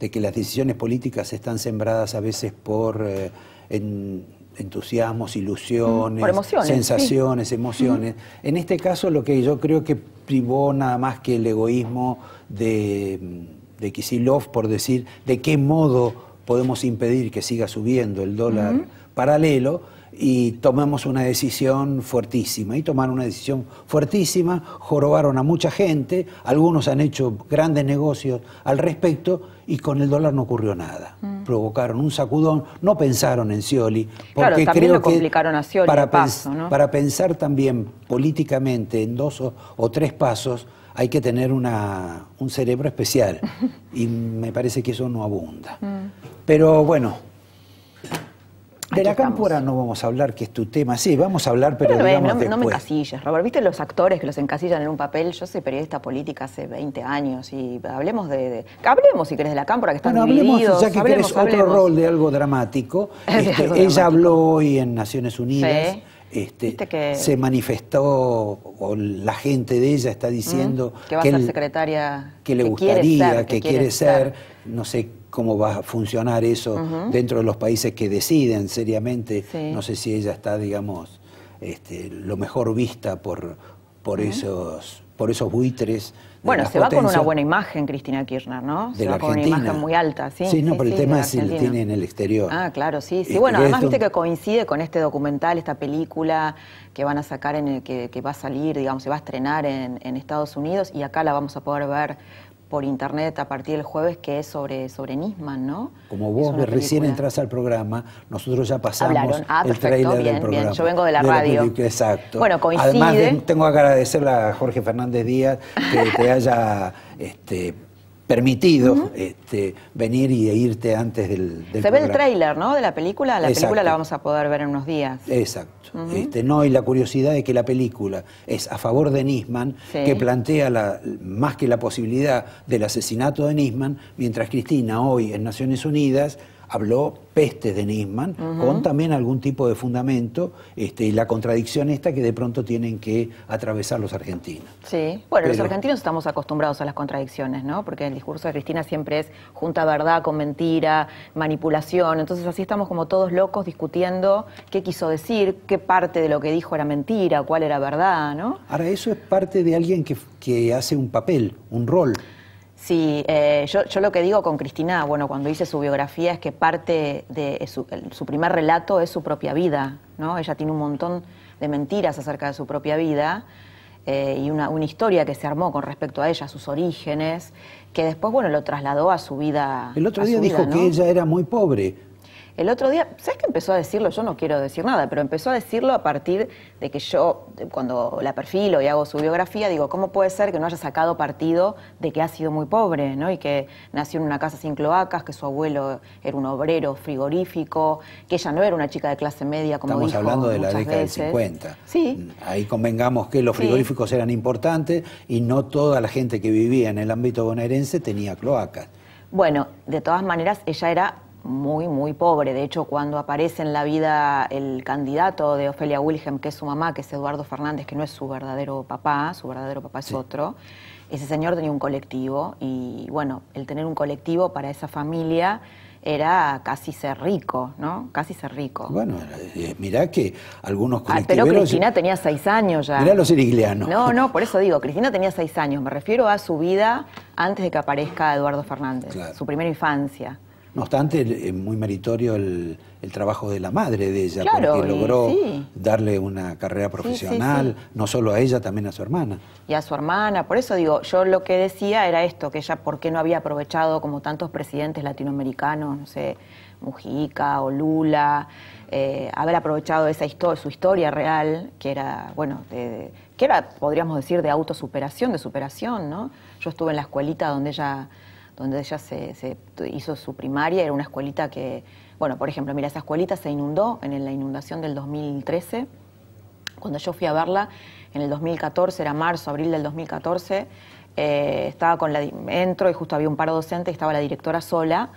de que las decisiones políticas están sembradas a veces por... Eh, en, entusiasmos, ilusiones, emociones, sensaciones, sí. emociones. Uh-huh. En este caso lo que yo creo que privó nada más que el egoísmo de, de Kicillof por decir de qué modo podemos impedir que siga subiendo el dólar uh-huh. paralelo y tomamos una decisión fuertísima. Y tomaron una decisión fuertísima, jorobaron a mucha gente, algunos han hecho grandes negocios al respecto y con el dólar no ocurrió nada. Mm. Provocaron un sacudón, no pensaron en Scioli. Porque claro, también creo lo complicaron a Scioli para, paso, pens ¿no? para pensar también políticamente en dos o, o tres pasos hay que tener una, un cerebro especial. Y me parece que eso no abunda. Mm. Pero bueno... De la Cámpora no vamos a hablar, que es tu tema. Sí, vamos a hablar, pero, pero digamos no, después. No me encasillas, Robert. ¿Viste los actores que los encasillan en un papel? Yo soy periodista política hace veinte años y hablemos de... de... Hablemos, si querés, de la Cámpora, que están bueno, hablemos, divididos. Ya que hablemos, querés hablemos. Otro rol de algo dramático. Este, de algo ella dramático. Habló hoy en Naciones Unidas. Sí. Este, que... Se manifestó, o la gente de ella está diciendo... Mm, que va que a ser secretaria... Que le que gustaría, ser, que, que quiere ser, ser. No sé cómo va a funcionar eso uh-huh. dentro de los países que deciden seriamente. Sí. No sé si ella está, digamos, este, lo mejor vista por, por, uh-huh. esos, por esos buitres. Bueno, se va con una buena imagen Cristina Kirchner, ¿no? Se va con una imagen muy alta, sí. Sí, no, pero el tema es si la tiene en el exterior. Ah, claro, sí. Sí, bueno, además viste que coincide con este documental, esta película que van a sacar, en el que, que va a salir, digamos, se va a estrenar en, en Estados Unidos, y acá la vamos a poder ver por internet a partir del jueves, que es sobre, sobre Nisman, ¿no? Como vos recién entras al programa, nosotros ya pasamos ah, el tráiler del programa. Bien. Yo vengo de la de radio. La exacto. Bueno, coincide. Además, de, tengo que agradecerle a Jorge Fernández Díaz que te haya este, permitido uh-huh. este, venir y irte antes del, del Se programa. Ve el tráiler, ¿no? De la película. La exacto. película la vamos a poder ver en unos días. Exacto. Uh-huh. este, no, y la curiosidad de que la película es a favor de Nisman, sí. que plantea la, más que la posibilidad del asesinato de Nisman, mientras Cristina hoy en Naciones Unidas habló pestes de Nisman, uh-huh. con también algún tipo de fundamento, este, y la contradicción esta que de pronto tienen que atravesar los argentinos. Sí, bueno, pero los argentinos estamos acostumbrados a las contradicciones, ¿no? Porque el discurso de Cristina siempre es junta verdad con mentira, manipulación, entonces así estamos como todos locos discutiendo qué quiso decir, qué parte de lo que dijo era mentira, cuál era verdad, ¿no? Ahora, eso es parte de alguien que, que hace un papel, un rol. Sí, eh, yo, yo lo que digo con Cristina, bueno, cuando hice su biografía, es que parte de su, su primer relato es su propia vida, ¿no? Ella tiene un montón de mentiras acerca de su propia vida eh, y una, una historia que se armó con respecto a ella, sus orígenes, que después, bueno, lo trasladó a su vida. El otro día dijo que ella era muy pobre. El otro día, ¿sabes qué empezó a decirlo? Yo no quiero decir nada, pero empezó a decirlo a partir de que yo, cuando la perfilo y hago su biografía, digo, ¿cómo puede ser que no haya sacado partido de que ha sido muy pobre, ¿no? Y que nació en una casa sin cloacas, que su abuelo era un obrero frigorífico, que ella no era una chica de clase media, como dijo muchas veces. Estamos hablando de la década del cincuenta. Sí. Ahí convengamos que los frigoríficos sí. eran importantes y no toda la gente que vivía en el ámbito bonaerense tenía cloacas. Bueno, de todas maneras, ella era muy, muy pobre. De hecho, cuando aparece en la vida el candidato de Ofelia Wilhelm, que es su mamá, que es Eduardo Fernández, que no es su verdadero papá, su verdadero papá es sí. otro, ese señor tenía un colectivo y, bueno, el tener un colectivo para esa familia era casi ser rico, ¿no? Casi ser rico. Bueno, mirá que algunos colectiveros... Ah, pero Cristina tenía seis años ya. Mirá los iriglianos. No, no, por eso digo, Cristina tenía seis años. Me refiero a su vida antes de que aparezca Eduardo Fernández, claro. su primera infancia. No obstante, es muy meritorio el, el trabajo de la madre de ella, claro, porque logró sí. darle una carrera profesional, sí, sí, sí. no solo a ella, también a su hermana. Y a su hermana, por eso digo, yo lo que decía era esto, que ella por qué no había aprovechado como tantos presidentes latinoamericanos, no sé, Mujica o Lula, eh, haber aprovechado esa historia, su historia real, que era, bueno, de, de, que era, podríamos decir, de autosuperación, de superación, ¿no? Yo estuve en la escuelita donde ella... donde ella se, se hizo su primaria, era una escuelita que, bueno, por ejemplo, mira, esa escuelita se inundó en la inundación del dos mil trece, cuando yo fui a verla, en el dos mil catorce, era marzo, abril del dos mil catorce, eh, estaba con la, entro y justo había un paro docente, estaba la directora sola,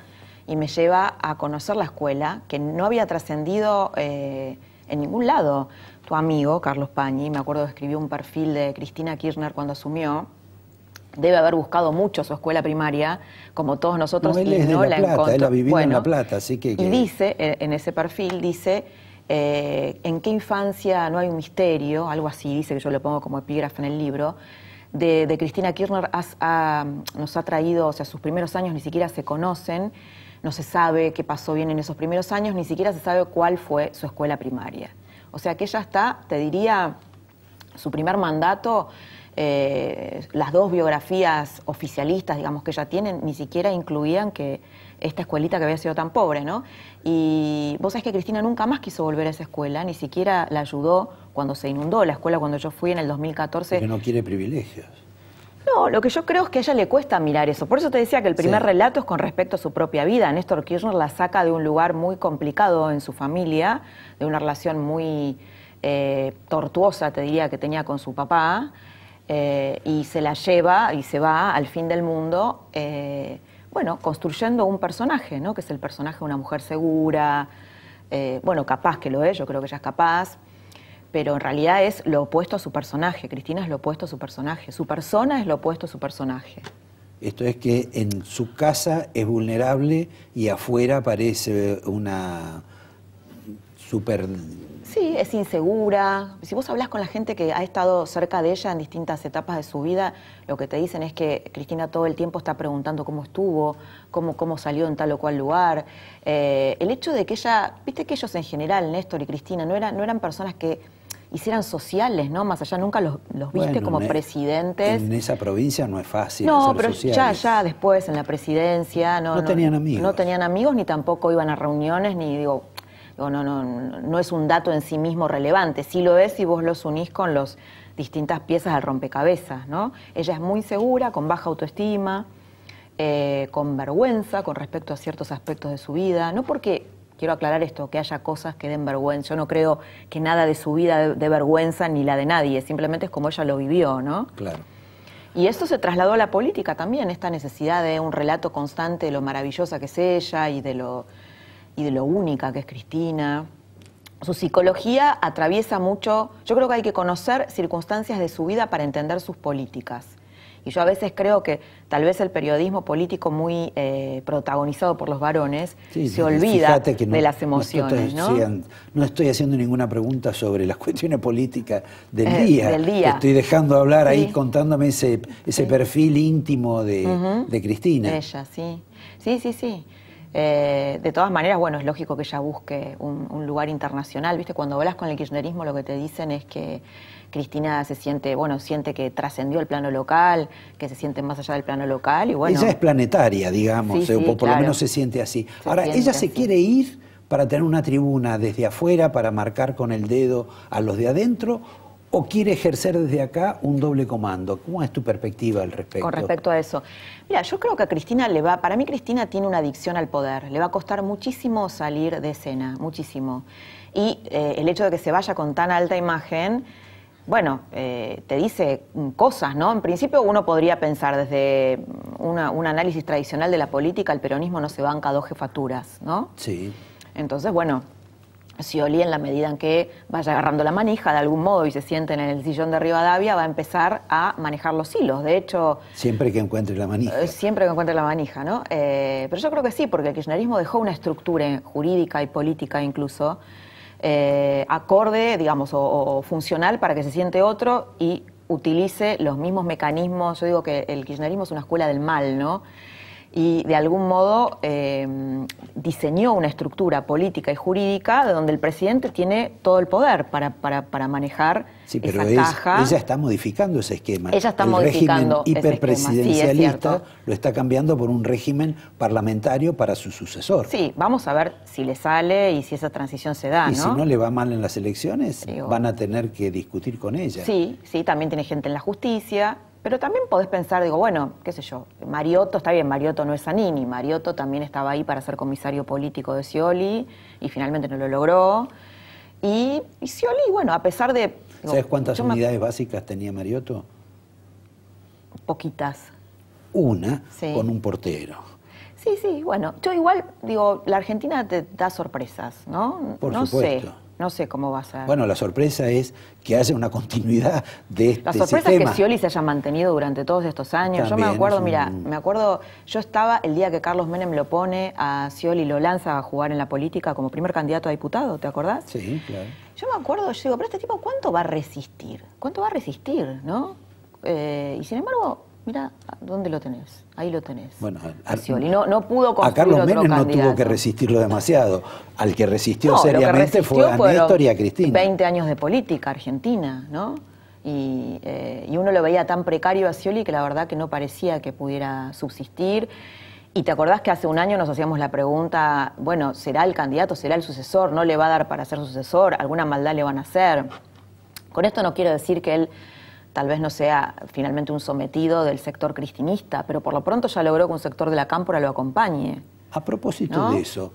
y me lleva a conocer la escuela, que no había trascendido eh, en ningún lado. Tu amigo, Carlos Pañi, me acuerdo que escribió un perfil de Cristina Kirchner cuando asumió, debe haber buscado mucho su escuela primaria, como todos nosotros, no, él y es no de la, la encontró. Él ha vivido bueno, en La Plata, así que... que... Y dice, en ese perfil, dice, eh, ¿en qué infancia no hay un misterio? Algo así, dice, que yo lo pongo como epígrafe en el libro, de, de Cristina Kirchner has, ha, nos ha traído, o sea, sus primeros años ni siquiera se conocen, no se sabe qué pasó bien en esos primeros años, ni siquiera se sabe cuál fue su escuela primaria. O sea, que ella está, te diría, su primer mandato... Eh, las dos biografías oficialistas, digamos, que ella tiene, ni siquiera incluían que esta escuelita que había sido tan pobre, ¿no? Y vos sabés que Cristina nunca más quiso volver a esa escuela, ni siquiera la ayudó cuando se inundó la escuela, cuando yo fui en el dos mil catorce. Porque no quiere privilegios. No, lo que yo creo es que a ella le cuesta mirar eso. Por eso te decía que el primer sí. relato es con respecto a su propia vida. Néstor Kirchner la saca de un lugar muy complicado en su familia, de una relación muy eh, tortuosa, te diría, que tenía con su papá. Eh, y se la lleva y se va al fin del mundo, eh, bueno, construyendo un personaje, ¿no? Que es el personaje de una mujer segura, eh, bueno, capaz que lo es, yo creo que ella es capaz, pero en realidad es lo opuesto a su personaje. Cristina es lo opuesto a su personaje, su persona es lo opuesto a su personaje. Esto es que en su casa es vulnerable y afuera parece una super... Sí, es insegura. Si vos hablás con la gente que ha estado cerca de ella en distintas etapas de su vida, lo que te dicen es que Cristina todo el tiempo está preguntando cómo estuvo, cómo, cómo salió en tal o cual lugar. Eh, el hecho de que ella... Viste que ellos en general, Néstor y Cristina, no eran, no eran personas que hicieran sociales, ¿no? Más allá, nunca los, los viste bueno, como en presidentes. En esa provincia no es fácil no, hacer pero sociales. ya, ya después en la presidencia... No, no, no tenían amigos. No tenían amigos, ni tampoco iban a reuniones, ni digo... No, no, no, no es un dato en sí mismo relevante. Sí lo es si vos los unís con las distintas piezas al rompecabezas, ¿no? Ella es muy segura, con baja autoestima, eh, con vergüenza con respecto a ciertos aspectos de su vida. No porque, quiero aclarar esto, que haya cosas que den vergüenza. Yo no creo que nada de su vida dé vergüenza ni la de nadie. Simplemente es como ella lo vivió, ¿no? Claro. Y esto se trasladó a la política también, esta necesidad de un relato constante de lo maravillosa que es ella y de lo... y de lo única que es Cristina. Su psicología atraviesa mucho... Yo creo que hay que conocer circunstancias de su vida para entender sus políticas. Y yo a veces creo que tal vez el periodismo político muy eh, protagonizado por los varones sí, se olvida que no, de las emociones. No estoy, ¿no? Sí, no estoy haciendo ninguna pregunta sobre las cuestiones políticas del, eh, día. del día. Estoy dejando hablar sí. ahí contándome ese, ese sí. perfil íntimo de, uh-huh. de Cristina. De ella, sí. Sí, sí, sí. Eh, de todas maneras, bueno, es lógico que ella busque un, un lugar internacional, ¿viste? Cuando hablas con el kirchnerismo lo que te dicen es que Cristina se siente, bueno, siente que trascendió el plano local, que se siente más allá del plano local y bueno... Ella es planetaria, digamos, sí, sí, o por claro. lo menos se siente así. Se Ahora, siente ella se así. quiere ir para tener una tribuna desde afuera, para marcar con el dedo a los de adentro... ¿O quiere ejercer desde acá un doble comando? ¿Cómo es tu perspectiva al respecto? Con respecto a eso. Mira, yo creo que a Cristina le va... Para mí Cristina tiene una adicción al poder. Le va a costar muchísimo salir de escena, muchísimo. Y eh, el hecho de que se vaya con tan alta imagen, bueno, eh, te dice cosas, ¿no? En principio uno podría pensar desde una, un análisis tradicional de la política, el peronismo no se banca dos jefaturas, ¿no? Sí. Entonces, bueno... Scioli, en la medida en que vaya agarrando la manija de algún modo y se siente en el sillón de Rivadavia, va a empezar a manejar los hilos. De hecho... Siempre que encuentre la manija. Siempre que encuentre la manija, ¿no? Eh, pero yo creo que sí, porque el kirchnerismo dejó una estructura jurídica y política incluso, eh, acorde, digamos, o, o funcional para que se siente otro y utilice los mismos mecanismos. Yo digo que el kirchnerismo es una escuela del mal, ¿no? Y de algún modo eh, diseñó una estructura política y jurídica donde el presidente tiene todo el poder para, para, para manejar sí, pero esa es, caja. Ella está modificando ese esquema. Ella está el modificando régimen hiperpresidencialista sí, es lo está cambiando por un régimen parlamentario para su sucesor. Sí, vamos a ver si le sale y si esa transición se da. Y ¿no? si no le va mal en las elecciones, Digo. van a tener que discutir con ella. Sí, sí, también tiene gente en la justicia. Pero también podés pensar, digo, bueno, qué sé yo, Mariotto, está bien, Mariotto no es Zanini, Mariotto también estaba ahí para ser comisario político de Scioli y finalmente no lo logró. Y, y Scioli, bueno, a pesar de... Digo, ¿sabes cuántas unidades me... básicas tenía Mariotto? Poquitas. Una sí. con un portero. Sí, sí, bueno, yo igual, digo, la Argentina te da sorpresas, ¿no? Por no supuesto. Sé. No sé cómo va a ser. Bueno, la sorpresa es que haya una continuidad de este sistema. La sorpresa es que Scioli se haya mantenido durante todos estos años. También yo me acuerdo, un... mira, me acuerdo, yo estaba el día que Carlos Menem lo pone a Scioli, lo lanza a jugar en la política como primer candidato a diputado, ¿te acordás? Sí, claro. Yo me acuerdo, yo digo, pero este tipo, ¿cuánto va a resistir? ¿Cuánto va a resistir, no? Eh, y sin embargo... Mira, ¿dónde lo tenés? Ahí lo tenés. Bueno, a Scioli no, no pudo construir. A Carlos Menem no tuvo que resistirlo demasiado. Al que resistió no, seriamente que resistió fue a Néstor y a Cristina. veinte años de política argentina, ¿no? Y, eh, y uno lo veía tan precario a Scioli que la verdad que no parecía que pudiera subsistir. Y te acordás que hace un año nos hacíamos la pregunta, bueno, ¿será el candidato? ¿Será el sucesor? ¿No le va a dar para ser sucesor? ¿Alguna maldad le van a hacer? Con esto no quiero decir que él... tal vez no sea finalmente un sometido del sector cristinista, pero por lo pronto ya logró que un sector de la Cámpora lo acompañe. A propósito ¿no? de eso,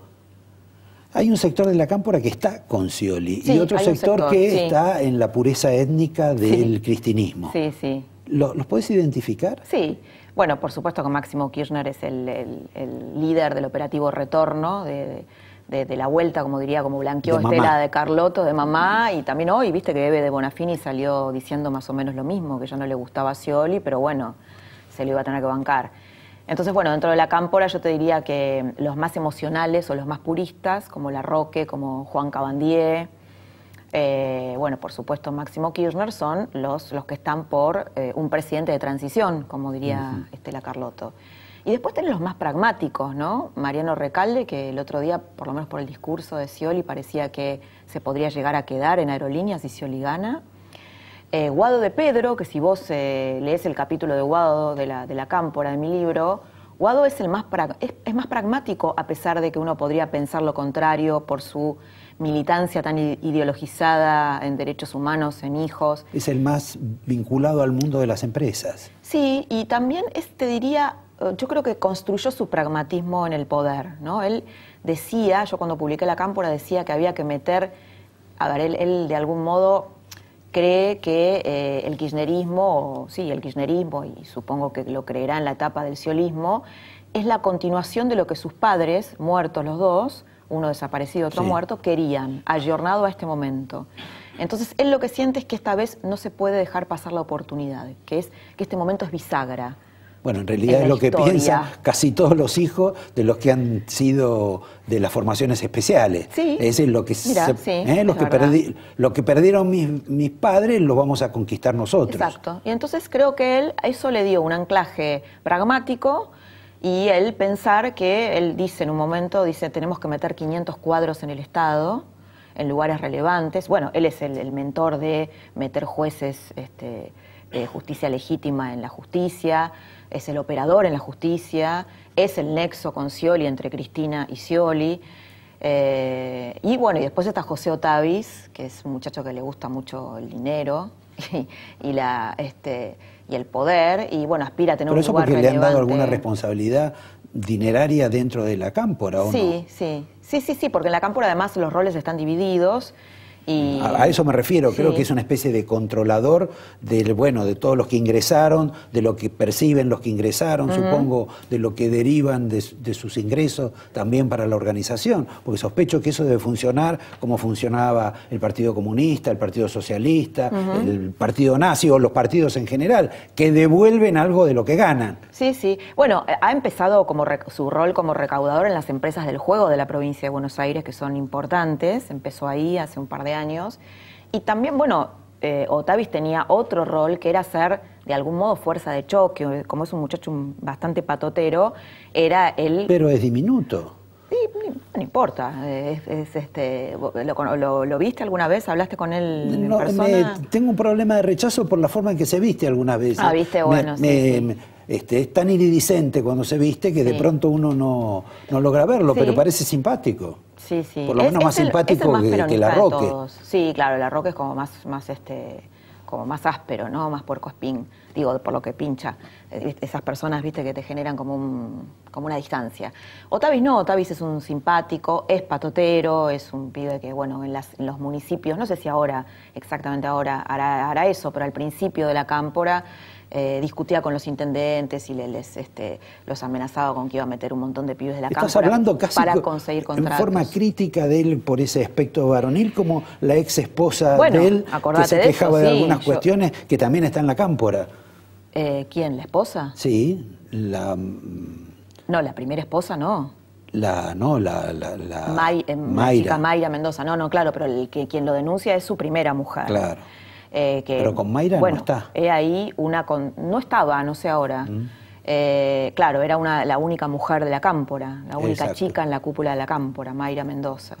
hay un sector de la Cámpora que está con Scioli sí, y otro sector, sector que sí. está en la pureza étnica del sí. cristinismo. Sí, sí. ¿Los, los podés identificar? Sí. Bueno, por supuesto que Máximo Kirchner es el, el, el líder del operativo Retorno, de... De, de la vuelta, como diría, como blanqueó de Estela mamá. de Carlotto, de mamá, y también hoy, viste que Ebe de Bonafini salió diciendo más o menos lo mismo, que ya no le gustaba a Scioli, pero bueno, se lo iba a tener que bancar. Entonces, bueno, dentro de la cámpora yo te diría que los más emocionales o los más puristas, como La Roque, como Juan Cabandier, eh, bueno, por supuesto Máximo Kirchner, son los, los que están por eh, un presidente de transición, como diría uh-huh. Estela Carlotto. Y después tenés los más pragmáticos, ¿no? Mariano Recalde, que el otro día, por lo menos por el discurso de Scioli, parecía que se podría llegar a quedar en Aerolíneas si Scioli gana. Eh, Guado de Pedro, que si vos eh, lees el capítulo de Guado de la, de la Cámpora de mi libro, Guado es, el más pra, es, es más pragmático, a pesar de que uno podría pensar lo contrario por su militancia tan ideologizada en derechos humanos, en hijos. Es el más vinculado al mundo de las empresas. Sí, y también es, te diría, yo creo que construyó su pragmatismo en el poder, ¿no? Él decía, yo cuando publiqué La Cámpora decía que había que meter, a ver, él, él de algún modo cree que eh, el kirchnerismo, o, sí, el kirchnerismo, y supongo que lo creerá en la etapa del sciolismo, es la continuación de lo que sus padres, muertos los dos, uno desaparecido, otro sí. muerto, querían, ayornado a este momento. Entonces, él lo que siente es que esta vez no se puede dejar pasar la oportunidad, que es que este momento es bisagra. Bueno, en realidad es lo que piensan casi todos los hijos de los que han sido de las formaciones especiales. Sí. Es decir, lo que, Mirá, se, sí, eh, los es que, perdi, lo que perdieron mis, mis padres lo vamos a conquistar nosotros. Exacto. Y entonces creo que él, eso le dio un anclaje pragmático y él pensar que, él dice en un momento, dice, tenemos que meter quinientos cuadros en el Estado, en lugares relevantes. Bueno, él es el, el mentor de meter jueces, este, eh, justicia legítima en la justicia, es el operador en la justicia, es el nexo con Scioli, entre Cristina y Scioli. Eh, y bueno, y después está José Otavis, que es un muchacho que le gusta mucho el dinero y, y, la, este, y el poder, y bueno, aspira a tener un lugar relevante. ¿Pero eso porque le han dado alguna responsabilidad dineraria dentro de la cámpora, o sí, no? Sí, sí, sí, sí, porque en la cámpora además los roles están divididos. Y a eso me refiero, sí. Creo que es una especie de controlador del, bueno, de todos los que ingresaron, de lo que perciben los que ingresaron, uh-huh. supongo, de lo que derivan de, de sus ingresos también para la organización, porque sospecho que eso debe funcionar como funcionaba el Partido Comunista, el Partido Socialista, uh-huh. el Partido Nazi o los partidos en general, que devuelven algo de lo que ganan. Sí, sí. Bueno, ha empezado como re, su rol como recaudador en las empresas del juego de la provincia de Buenos Aires, que son importantes, empezó ahí hace un par de años. Y también, bueno, eh, Otavis tenía otro rol que era ser, de algún modo, fuerza de choque. Como es un muchacho bastante patotero, era él... Pero es diminuto. Sí, no importa. Es, es este, ¿lo, lo, ¿Lo viste alguna vez? ¿Hablaste con él no, en persona? Me, tengo un problema de rechazo por la forma en que se viste algunas veces. Ah, viste, bueno, me, sí. Me, sí. Este, es tan iridiscente cuando se viste que de sí. pronto uno no, no logra verlo, sí. pero parece simpático. Sí, sí. Por lo menos es, más es el, simpático más que, que La Roque. Sí, claro, La Roque es como más, más este, como más áspero, ¿no? Más puercoespín, digo, por lo que pincha. Esas personas, viste, que te generan como un, como una distancia. Otavis no, Otavis es un simpático, es patotero, es un pibe que, bueno, en, las, en los municipios, no sé si ahora, exactamente ahora, hará, hará eso, pero al principio de la cámpora Eh, discutía con los intendentes y les, este, los amenazaba con que iba a meter un montón de pibes de la cámpora. Estás hablando casi para conseguir contratos. En forma crítica de él por ese aspecto varonil, como la ex esposa bueno, de él que se de quejaba eso, de sí, algunas yo... cuestiones que también está en la cámpora. Eh, ¿Quién? ¿La esposa? Sí, la... No, la primera esposa no. La, no, la, la, la... May, eh, Mayra. Chica Mayra Mendoza. No, no, claro, pero el que, quien lo denuncia es su primera mujer. Claro. Eh, que, pero con Mayra bueno, no está. Eh, ahí una con, no estaba, no sé ahora. Mm. Eh, claro, era una, la única mujer de la cámpora, la única Exacto. chica en la cúpula de la cámpora, Mayra Mendoza.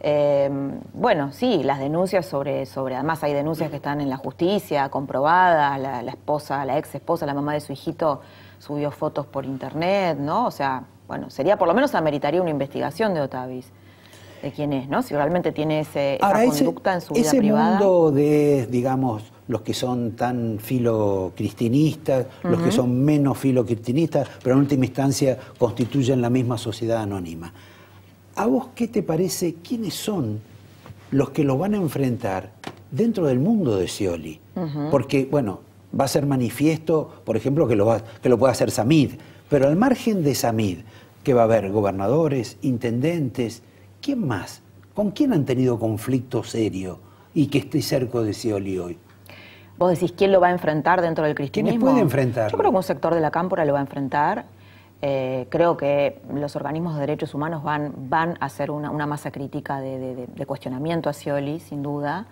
Eh, bueno, sí, las denuncias sobre, sobre... Además hay denuncias que están en la justicia, comprobadas, la, la esposa, la ex esposa, la mamá de su hijito subió fotos por internet, ¿no? O sea, bueno, sería por lo menos ameritaría una investigación de Otavis. De quién es, ¿no? Si realmente tiene ese, esa Ahora, conducta ese, en su vida privada. Ese mundo de, digamos, los que son tan filocristinistas, uh-huh. los que son menos filocristinistas, pero en última instancia constituyen la misma sociedad anónima. ¿A vos qué te parece? ¿Quiénes son los que lo van a enfrentar dentro del mundo de Scioli? Uh-huh. Porque, bueno, va a ser manifiesto, por ejemplo, que lo, va, que lo puede hacer Samid, pero al margen de Samid, que va a haber gobernadores, intendentes... ¿Quién más? ¿Con quién han tenido conflicto serio y que esté cerca de Scioli hoy? Vos decís, ¿quién lo va a enfrentar dentro del cristianismo? ¿Quiénes pueden enfrentarlo? Yo creo que un sector de la Cámpora lo va a enfrentar. Eh, creo que los organismos de derechos humanos van, van a hacer una, una masa crítica de, de, de cuestionamiento a Scioli, sin duda.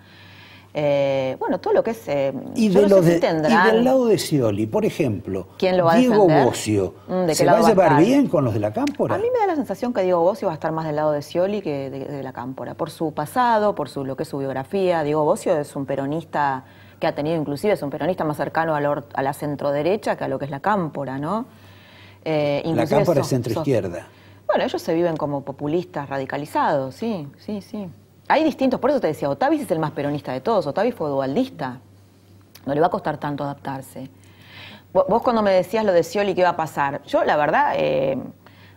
Eh, bueno, todo lo que es... Eh, y, de no lo de, si tendrán... y del lado de Scioli, por ejemplo, ¿quién lo va a Diego Bossio, ¿se va a llevar bien con los de la Cámpora? A mí me da la sensación que Diego Bossio va a estar más del lado de Scioli que de, de la Cámpora, por su pasado, por su, lo que es su biografía. Diego Bossio es un peronista que ha tenido, inclusive, es un peronista más cercano a, lo, a la centroderecha que a lo que es la Cámpora, ¿no? Eh, la Cámpora es centroizquierda. Bueno, ellos se viven como populistas radicalizados, sí, sí, sí. Hay distintos, por eso te decía, Otavis es el más peronista de todos. Otavis fue dualdista. No le va a costar tanto adaptarse. Vos cuando me decías lo de Scioli, ¿qué iba a pasar? Yo, la verdad, eh,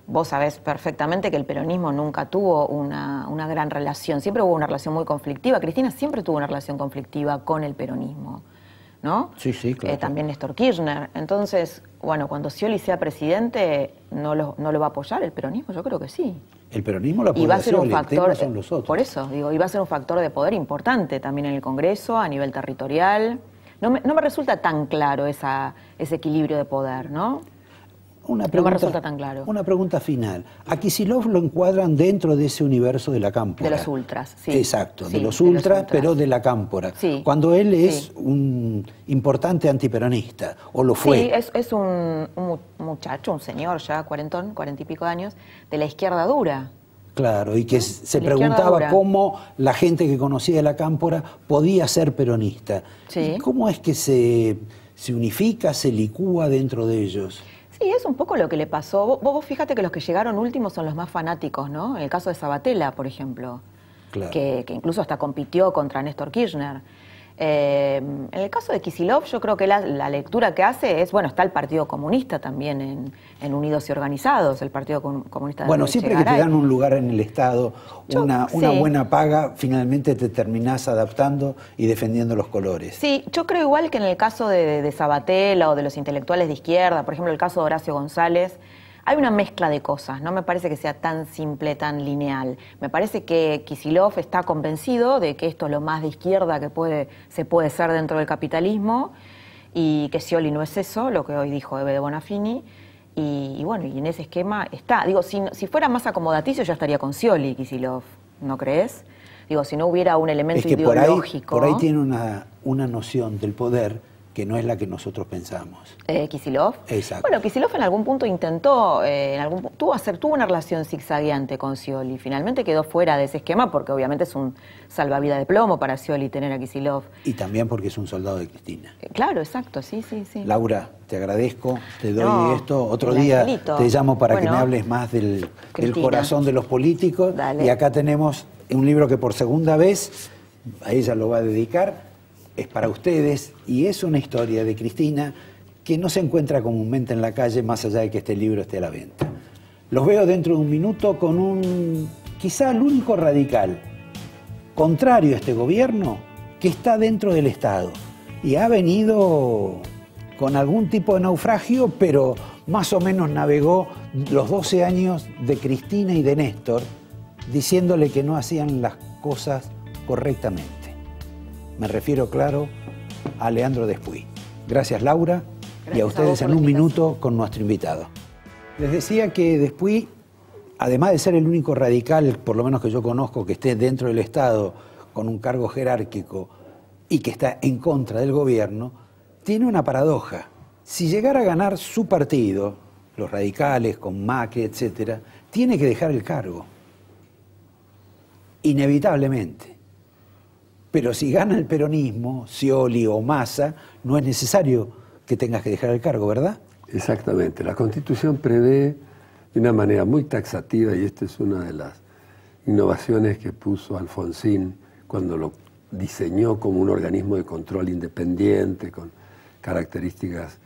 vos sabés perfectamente que el peronismo nunca tuvo una, una gran relación. Siempre hubo una relación muy conflictiva. Cristina siempre tuvo una relación conflictiva con el peronismo, ¿no? Sí, sí, claro. Eh, también Néstor Kirchner. Entonces, bueno, cuando Scioli sea presidente, ¿no lo, no lo va a apoyar el peronismo? Yo creo que sí. El peronismo lo apoya Scioli, el tema son los otros. Por eso, digo, y va a ser un factor de poder importante también en el Congreso, a nivel territorial. No me, no me resulta tan claro esa, ese equilibrio de poder, ¿no? Una pregunta, no me resulta tan claro. Una pregunta final. ¿A Kicillof lo encuadran dentro de ese universo de la Cámpora? De los ultras, sí. Exacto, sí, de los ultras, ultra, pero de la Cámpora. Sí, cuando él es sí. un importante antiperonista, o lo fue. Sí, es, es un, un muchacho, un señor ya, cuarentón, cuarenta y pico de años, de la izquierda dura. Claro, y que se preguntaba cómo la gente que conocía de la Cámpora podía ser peronista. Sí. ¿Cómo es que se, se unifica, se licúa dentro de ellos? Sí, es un poco lo que le pasó. Vos, vos fíjate que los que llegaron últimos son los más fanáticos, ¿no? En el caso de Sabatella, por ejemplo, claro. que, que incluso hasta compitió contra Néstor Kirchner. Eh, en el caso de Kicillof, yo creo que la, la lectura que hace es, bueno, está el Partido Comunista también en, en Unidos y Organizados, el Partido Comunista de Bueno, siempre Chegaray. Que te dan un lugar en el Estado, yo, una, sí. una buena paga, finalmente te terminás adaptando y defendiendo los colores. Sí, yo creo igual que en el caso de, de Sabatella o de los intelectuales de izquierda, por ejemplo, el caso de Horacio González, hay una mezcla de cosas, no me parece que sea tan simple, tan lineal. Me parece que Kicillof está convencido de que esto es lo más de izquierda que puede, se puede ser dentro del capitalismo y que Scioli no es eso, lo que hoy dijo Ebe de Bonafini. Y, y bueno, y en ese esquema está. Digo, si, si fuera más acomodaticio ya estaría con Scioli, Kicillof, ¿no crees? Digo, si no hubiera un elemento es que ideológico... Por ahí, por ahí tiene una, una noción del poder... que no es la que nosotros pensamos. Eh, ¿Kicillof? Exacto. Bueno, Kicillof en algún punto intentó, eh, en algún, tuvo, hacer, tuvo una relación zigzagueante con Scioli, finalmente quedó fuera de ese esquema porque obviamente es un salvavidas de plomo para Scioli tener a Kicillof. Y también porque es un soldado de Cristina. Eh, claro, exacto, sí, sí, sí. Laura, te agradezco, te doy no, esto, otro día angelito. Te llamo para bueno, que me hables más del, del corazón de los políticos. Dale. Y acá tenemos un libro que por segunda vez, a ella lo va a dedicar, es para ustedes y es una historia de Cristina que no se encuentra comúnmente en la calle más allá de que este libro esté a la venta. Los veo dentro de un minuto con un, quizá el único radical contrario a este gobierno que está dentro del Estado y ha venido con algún tipo de naufragio, pero más o menos navegó los doce años de Cristina y de Néstor diciéndole que no hacían las cosas correctamente. Me refiero, claro, a Leandro Despouy. Gracias, Laura, Gracias y a ustedes a en un minuto con nuestro invitado. Les decía que Despouy, además de ser el único radical, por lo menos que yo conozco, que esté dentro del Estado con un cargo jerárquico y que está en contra del gobierno, tiene una paradoja. Si llegara a ganar su partido, los radicales, con Macri, etcétera, tiene que dejar el cargo. Inevitablemente. Pero si gana el peronismo, Scioli o Massa, no es necesario que tengas que dejar el cargo, ¿verdad? Exactamente. La Constitución prevé de una manera muy taxativa, y esta es una de las innovaciones que puso Alfonsín cuando lo diseñó como un organismo de control independiente, con características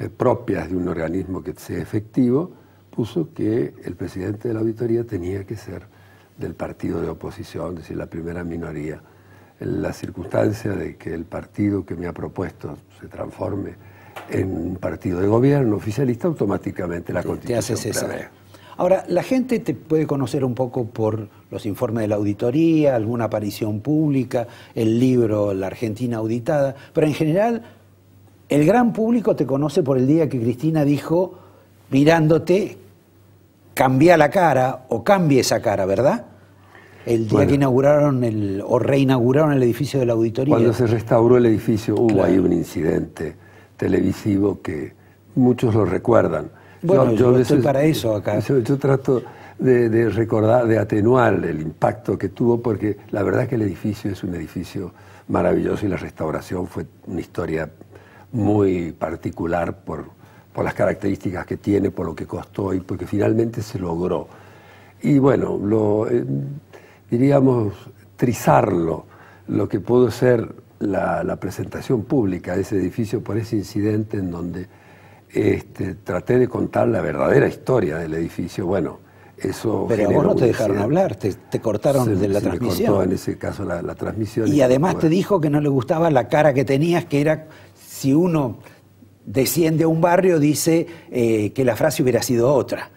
eh, propias de un organismo que sea efectivo, puso que el presidente de la auditoría tenía que ser del partido de oposición, es decir, la primera minoría. La circunstancia de que el partido que me ha propuesto se transforme en un partido de gobierno oficialista, automáticamente la Constitución. Te haces esa. Ahora, la gente te puede conocer un poco por los informes de la auditoría, alguna aparición pública, el libro La Argentina Auditada, pero en general el gran público te conoce por el día que Cristina dijo, mirándote, cambia la cara o cambie esa cara, ¿verdad? El día bueno. que inauguraron el, o reinauguraron el edificio de la auditoría. Cuando se restauró el edificio hubo claro. ahí un incidente televisivo que muchos lo recuerdan. Bueno, yo, yo, yo estoy veces, para eso acá. Yo, yo trato de, de recordar, de atenuar el impacto que tuvo, porque la verdad es que el edificio es un edificio maravilloso y la restauración fue una historia muy particular por, por las características que tiene, por lo que costó y porque finalmente se logró. Y bueno, lo, eh, diríamos, trizarlo, lo que pudo ser la, la presentación pública de ese edificio por ese incidente en donde Este, traté de contar la verdadera historia del edificio. Bueno, eso... Pero vos no te dejaron hablar, te, te cortaron se, de la se transmisión. Cortó en ese caso la, la transmisión. Y, y además bueno. te dijo que no le gustaba la cara que tenías, que era, si uno desciende a un barrio, dice eh, que la frase hubiera sido otra.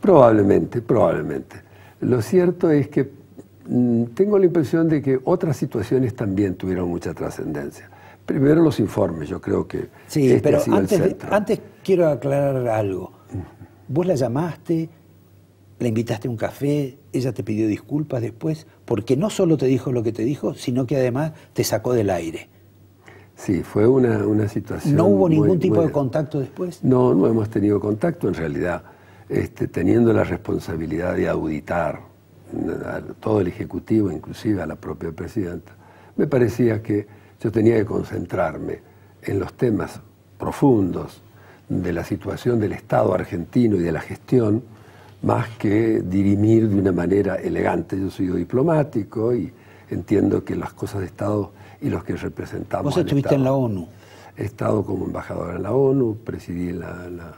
Probablemente, probablemente. Lo cierto es que mmm, tengo la impresión de que otras situaciones también tuvieron mucha trascendencia. Primero los informes, yo creo que... Sí, este pero ha sido antes, el centro. Antes quiero aclarar algo. Vos la llamaste, la invitaste a un café, ella te pidió disculpas después, porque no solo te dijo lo que te dijo, sino que además te sacó del aire. Sí, fue una, una situación... ¿No hubo ningún muy, tipo muy... de contacto después? No, no hemos tenido contacto en realidad, este, teniendo la responsabilidad de auditar a todo el Ejecutivo, inclusive a la propia Presidenta. Me parecía que yo tenía que concentrarme en los temas profundos de la situación del Estado argentino y de la gestión, más que dirimir de una manera elegante. Yo soy diplomático y entiendo que las cosas de Estado y los que representamos... ¿Vos estuviste en la ONU? He estado como embajador en la ONU, presidí la, la,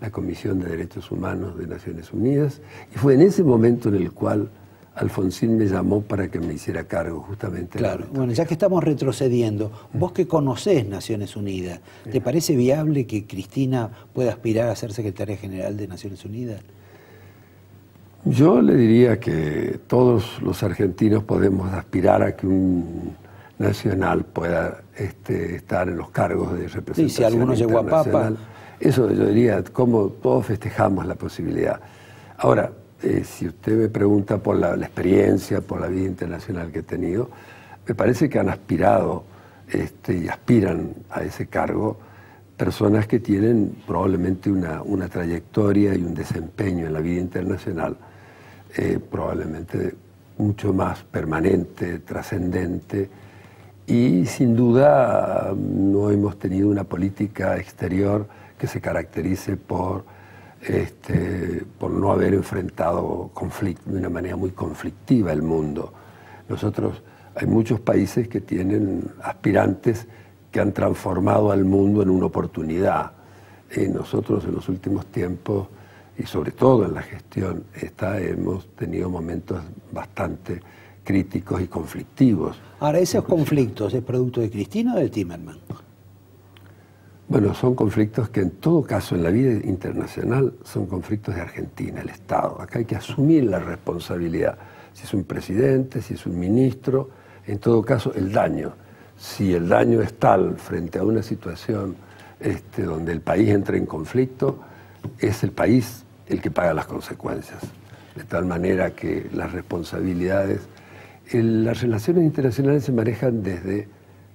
la Comisión de Derechos Humanos de Naciones Unidas, y fue en ese momento en el cual Alfonsín me llamó para que me hiciera cargo justamente. Claro, bueno, ya que estamos retrocediendo, vos que conocés Naciones Unidas, ¿te parece viable que Cristina pueda aspirar a ser secretaria general de Naciones Unidas? Yo le diría que todos los argentinos podemos aspirar a que un nacional pueda este, estar en los cargos de representación. Sí, si alguno llegó a papa. Eso yo diría, como todos festejamos la posibilidad. Ahora, Eh, si usted me pregunta por la, la experiencia, por la vida internacional que he tenido, me parece que han aspirado este, y aspiran a ese cargo personas que tienen probablemente una, una trayectoria y un desempeño en la vida internacional eh, probablemente mucho más permanente, trascendente, y sin duda no hemos tenido una política exterior que se caracterice por... Este, por no haber enfrentado conflicto, de una manera muy conflictiva el mundo. Nosotros, hay muchos países que tienen aspirantes que han transformado al mundo en una oportunidad. Eh, nosotros en los últimos tiempos, y sobre todo en la gestión, esta, hemos tenido momentos bastante críticos y conflictivos. Ahora, ¿esos conflictos es producto de Cristina o de Timerman? Bueno, son conflictos que en todo caso en la vida internacional son conflictos de Argentina, el Estado. Acá hay que asumir la responsabilidad, si es un presidente, si es un ministro, en todo caso el daño. Si el daño es tal frente a una situación este, donde el país entra en conflicto, es el país el que paga las consecuencias. De tal manera que las responsabilidades, el, las relaciones internacionales se manejan desde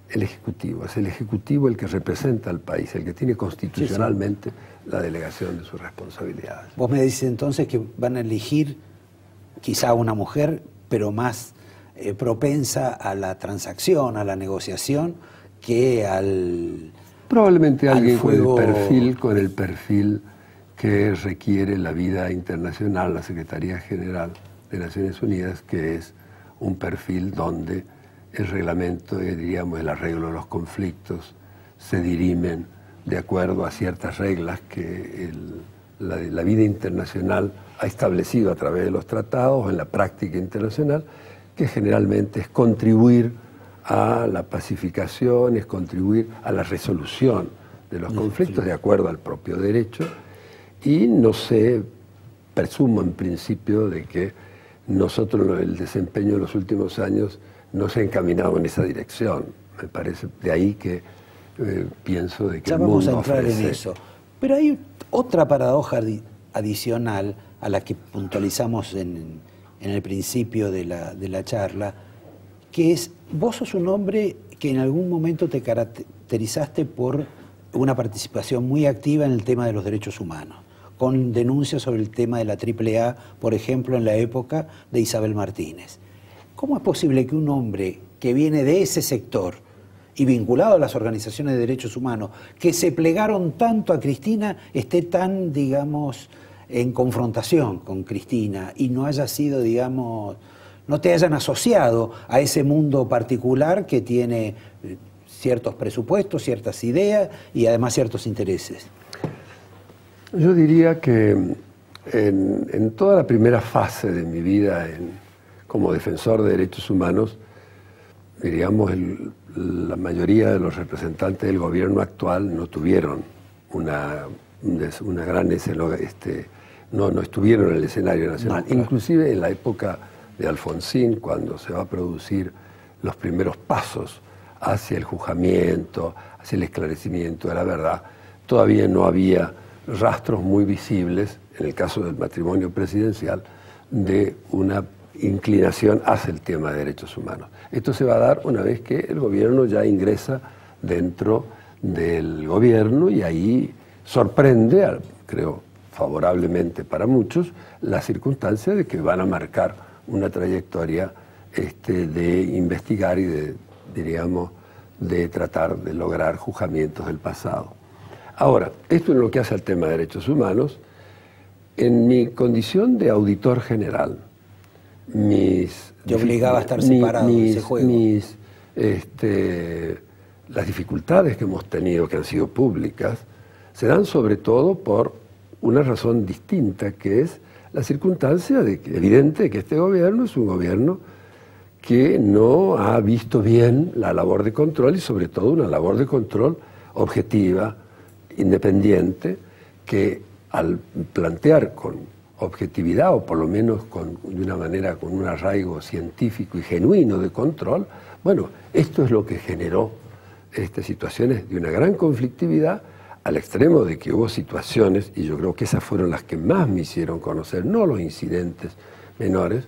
el Ejecutivo, es el Ejecutivo el que representa al país, el que tiene constitucionalmente sí, sí. la delegación de sus responsabilidades. Vos me dices entonces que van a elegir quizá una mujer, pero más eh, propensa a la transacción, a la negociación, que al... Probablemente al alguien fuego... con el perfil, con el perfil que requiere la vida internacional, la Secretaría General de Naciones Unidas, que es un perfil donde el reglamento, diríamos, el arreglo de los conflictos se dirimen de acuerdo a ciertas reglas que el, la, la vida internacional ha establecido a través de los tratados, en la práctica internacional, que generalmente es contribuir a la pacificación, es contribuir a la resolución de los conflictos de acuerdo al propio derecho. Y no sé, presumo en principio de que nosotros, el desempeño de los últimos años no se ha encaminado en esa dirección. Me parece de ahí que eh, pienso de que ya el mundo vamos a entrar ofrece... en eso. Pero hay otra paradoja adicional a la que puntualizamos en, en el principio de la, de la charla, que es, vos sos un hombre que en algún momento te caracterizaste por una participación muy activa en el tema de los derechos humanos, con denuncias sobre el tema de la triple A, por ejemplo, en la época de Isabel Martínez. ¿Cómo es posible que un hombre que viene de ese sector y vinculado a las organizaciones de derechos humanos, que se plegaron tanto a Cristina, esté tan, digamos, en confrontación con Cristina y no haya sido, digamos, no te hayan asociado a ese mundo particular que tiene ciertos presupuestos, ciertas ideas y además ciertos intereses? Yo diría que en, en toda la primera fase de mi vida en, como defensor de derechos humanos, diríamos, el, la mayoría de los representantes del gobierno actual no tuvieron una, una gran escena, este, no, no estuvieron en el escenario nacional. No, claro. Inclusive en la época de Alfonsín, cuando se va a producir los primeros pasos hacia el juzgamiento, hacia el esclarecimiento de la verdad, todavía no había rastros muy visibles, en el caso del matrimonio presidencial, de una inclinación hacia el tema de derechos humanos. Esto se va a dar una vez que el gobierno ya ingresa dentro del gobierno y ahí sorprende, creo favorablemente para muchos, la circunstancia de que van a marcar una trayectoria este, de investigar y de, diríamos, de tratar de lograr juzgamientos del pasado. Ahora, esto es lo que hace al tema de derechos humanos. En mi condición de auditor general, mis... Te obligaba a estar separado de ese juego. Mis, este, las dificultades que hemos tenido, que han sido públicas, se dan sobre todo por una razón distinta, que es la circunstancia de que, evidente que este gobierno es un gobierno que no ha visto bien la labor de control y sobre todo una labor de control objetiva, independiente, que al plantear con objetividad o por lo menos con, de una manera con un arraigo científico y genuino de control, bueno, esto es lo que generó este, situaciones de una gran conflictividad, al extremo de que hubo situaciones, y yo creo que esas fueron las que más me hicieron conocer, no los incidentes menores,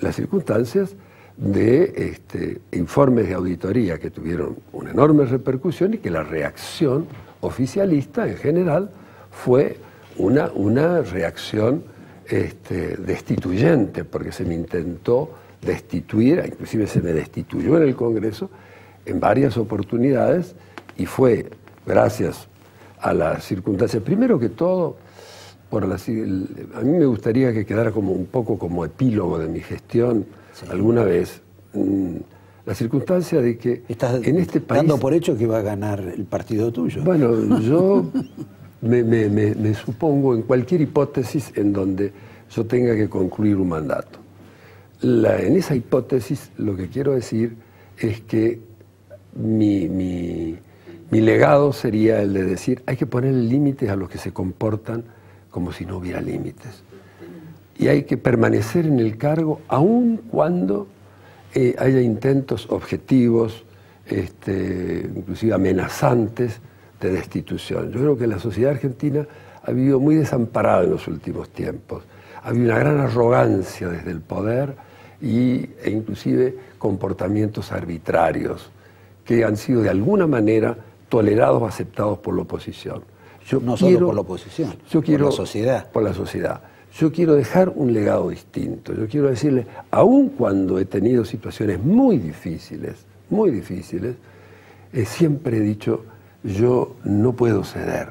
las circunstancias de este, informes de auditoría que tuvieron una enorme repercusión y que la reacción oficialista en general fue una, una reacción este, destituyente, porque se me intentó destituir, inclusive se me destituyó en el Congreso en varias oportunidades, y fue gracias a las circunstancias, primero que todo, por las, el, a mí me gustaría que quedara como un poco como epílogo de mi gestión, sí, alguna vez, mmm, la circunstancia de que estás en este país... dando por hecho que va a ganar el partido tuyo. Bueno, yo... Me, me, me, me supongo en cualquier hipótesis en donde yo tenga que concluir un mandato. La, en esa hipótesis lo que quiero decir es que mi, mi, mi legado sería el de decir hay que poner límites a los que se comportan como si no hubiera límites. Y hay que permanecer en el cargo aun cuando eh, haya intentos objetivos, este, inclusive amenazantes, de destitución. Yo creo que la sociedad argentina ha vivido muy desamparada en los últimos tiempos. Ha habido una gran arrogancia desde el poder y, e inclusive comportamientos arbitrarios que han sido de alguna manera tolerados o aceptados por la oposición. Yo no quiero, solo por la oposición, yo quiero, por la sociedad. Por la sociedad. Yo quiero dejar un legado distinto. Yo quiero decirle, aun cuando he tenido situaciones muy difíciles, muy difíciles, eh, siempre he dicho... yo no puedo ceder.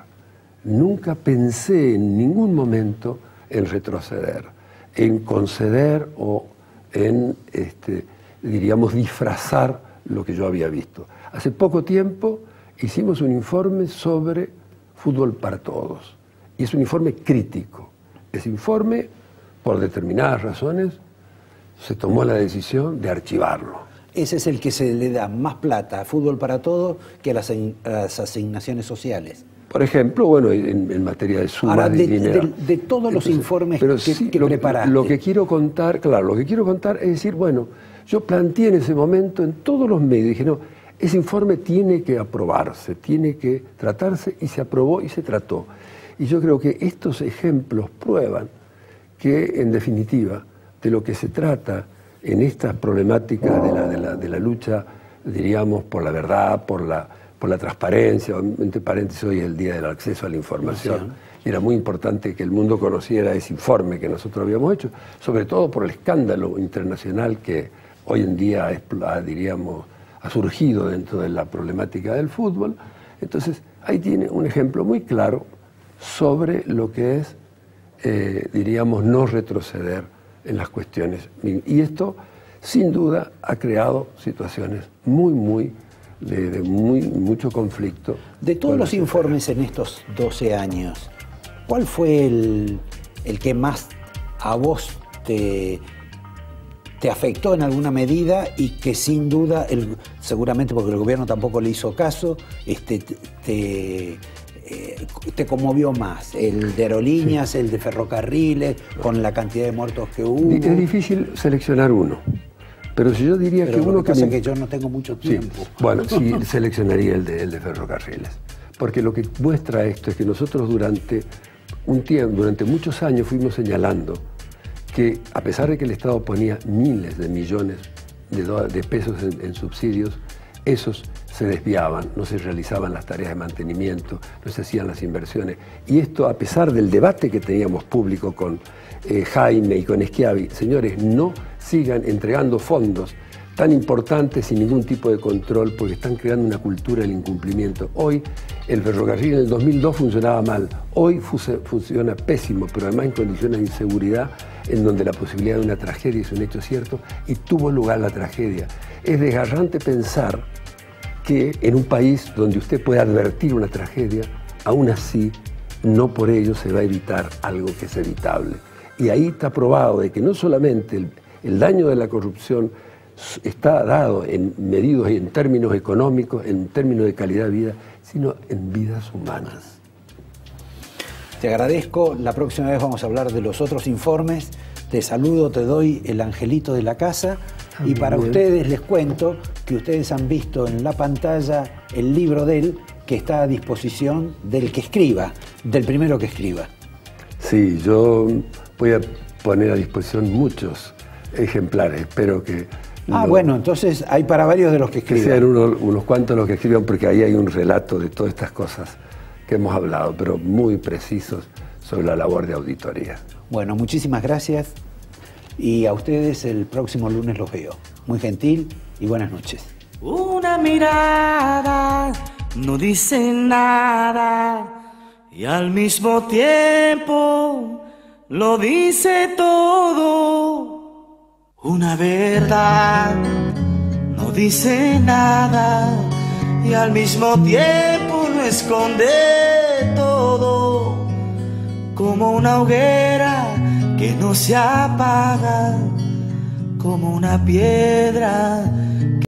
Nunca pensé en ningún momento en retroceder, en conceder o en, este, diríamos, disfrazar lo que yo había visto. Hace poco tiempo hicimos un informe sobre fútbol para todos. Y es un informe crítico. Ese informe, por determinadas razones, se tomó la decisión de archivarlo. Ese es el que se le da más plata a Fútbol para Todos que a las, a las asignaciones sociales. Por ejemplo, bueno, en, en materia de suma. Ahora, de, de, de, de todos Entonces, los informes pero que, sí, que lo, preparaste. Lo que quiero contar, claro, lo que quiero contar es decir, bueno, yo planteé en ese momento en todos los medios, dije, no, ese informe tiene que aprobarse, tiene que tratarse, y se aprobó y se trató. Y yo creo que estos ejemplos prueban que, en definitiva, de lo que se trata en estas problemáticas de la, de la, de la lucha, diríamos, por la verdad, por la... por la transparencia, entre paréntesis, hoy es el día del acceso a la información. Y era muy importante que el mundo conociera ese informe que nosotros habíamos hecho, sobre todo por el escándalo internacional que hoy en día, diríamos, ha surgido dentro de la problemática del fútbol. Entonces, ahí tiene un ejemplo muy claro sobre lo que es, eh, diríamos, no retroceder en las cuestiones. Y esto, sin duda, ha creado situaciones muy, muy De, de muy, mucho conflicto. De todos los informes en estos doce años, ¿cuál fue el, el que más a vos te, te afectó en alguna medida y que sin duda, el, seguramente porque el gobierno tampoco le hizo caso, este, te, eh, te conmovió más? ¿El de aerolíneas, sí, el de ferrocarriles, con la cantidad de muertos que hubo? Es difícil seleccionar uno. Pero si yo diría Pero que uno que... Lo que pasa es que yo no tengo mucho tiempo. Sí. Bueno, sí, seleccionaría el de, el de ferrocarriles. Porque lo que muestra esto es que nosotros durante un tiempo, durante muchos años fuimos señalando que a pesar de que el Estado ponía miles de millones de, de pesos en, en subsidios, esos se desviaban, no se realizaban las tareas de mantenimiento, no se hacían las inversiones. Y esto a pesar del debate que teníamos público con eh, Jaime y con Scioli, señores, no sigan entregando fondos tan importantes sin ningún tipo de control porque están creando una cultura del incumplimiento. Hoy el ferrocarril en el dos mil dos funcionaba mal, hoy funciona pésimo, pero además en condiciones de inseguridad en donde la posibilidad de una tragedia es un hecho cierto y tuvo lugar la tragedia. Es desgarrante pensar que en un país donde usted puede advertir una tragedia, aún así no por ello se va a evitar algo que es evitable. Y ahí está probado de que no solamente el, el daño de la corrupción está dado en medidos y en términos económicos, en términos de calidad de vida, sino en vidas humanas. Te agradezco. La próxima vez vamos a hablar de los otros informes. Te saludo, te doy el angelito de la casa. Ah, y para bien. Ustedes les cuento que ustedes han visto en la pantalla el libro de él que está a disposición del que escriba, del primero que escriba. Sí, yo voy a poner a disposición muchos ejemplares. Espero que... Ah, no, bueno, entonces hay para varios de los que escriban. Que sean unos, unos cuantos los que escriban, porque ahí hay un relato de todas estas cosas que hemos hablado, pero muy precisos sobre la labor de auditoría. Bueno, muchísimas gracias y a ustedes el próximo lunes los veo. Muy gentil y buenas noches. Una mirada no dice nada y al mismo tiempo lo dice todo. Una verdad no dice nada y al mismo tiempo lo esconde todo. Como una hoguera que no se apaga, como una piedra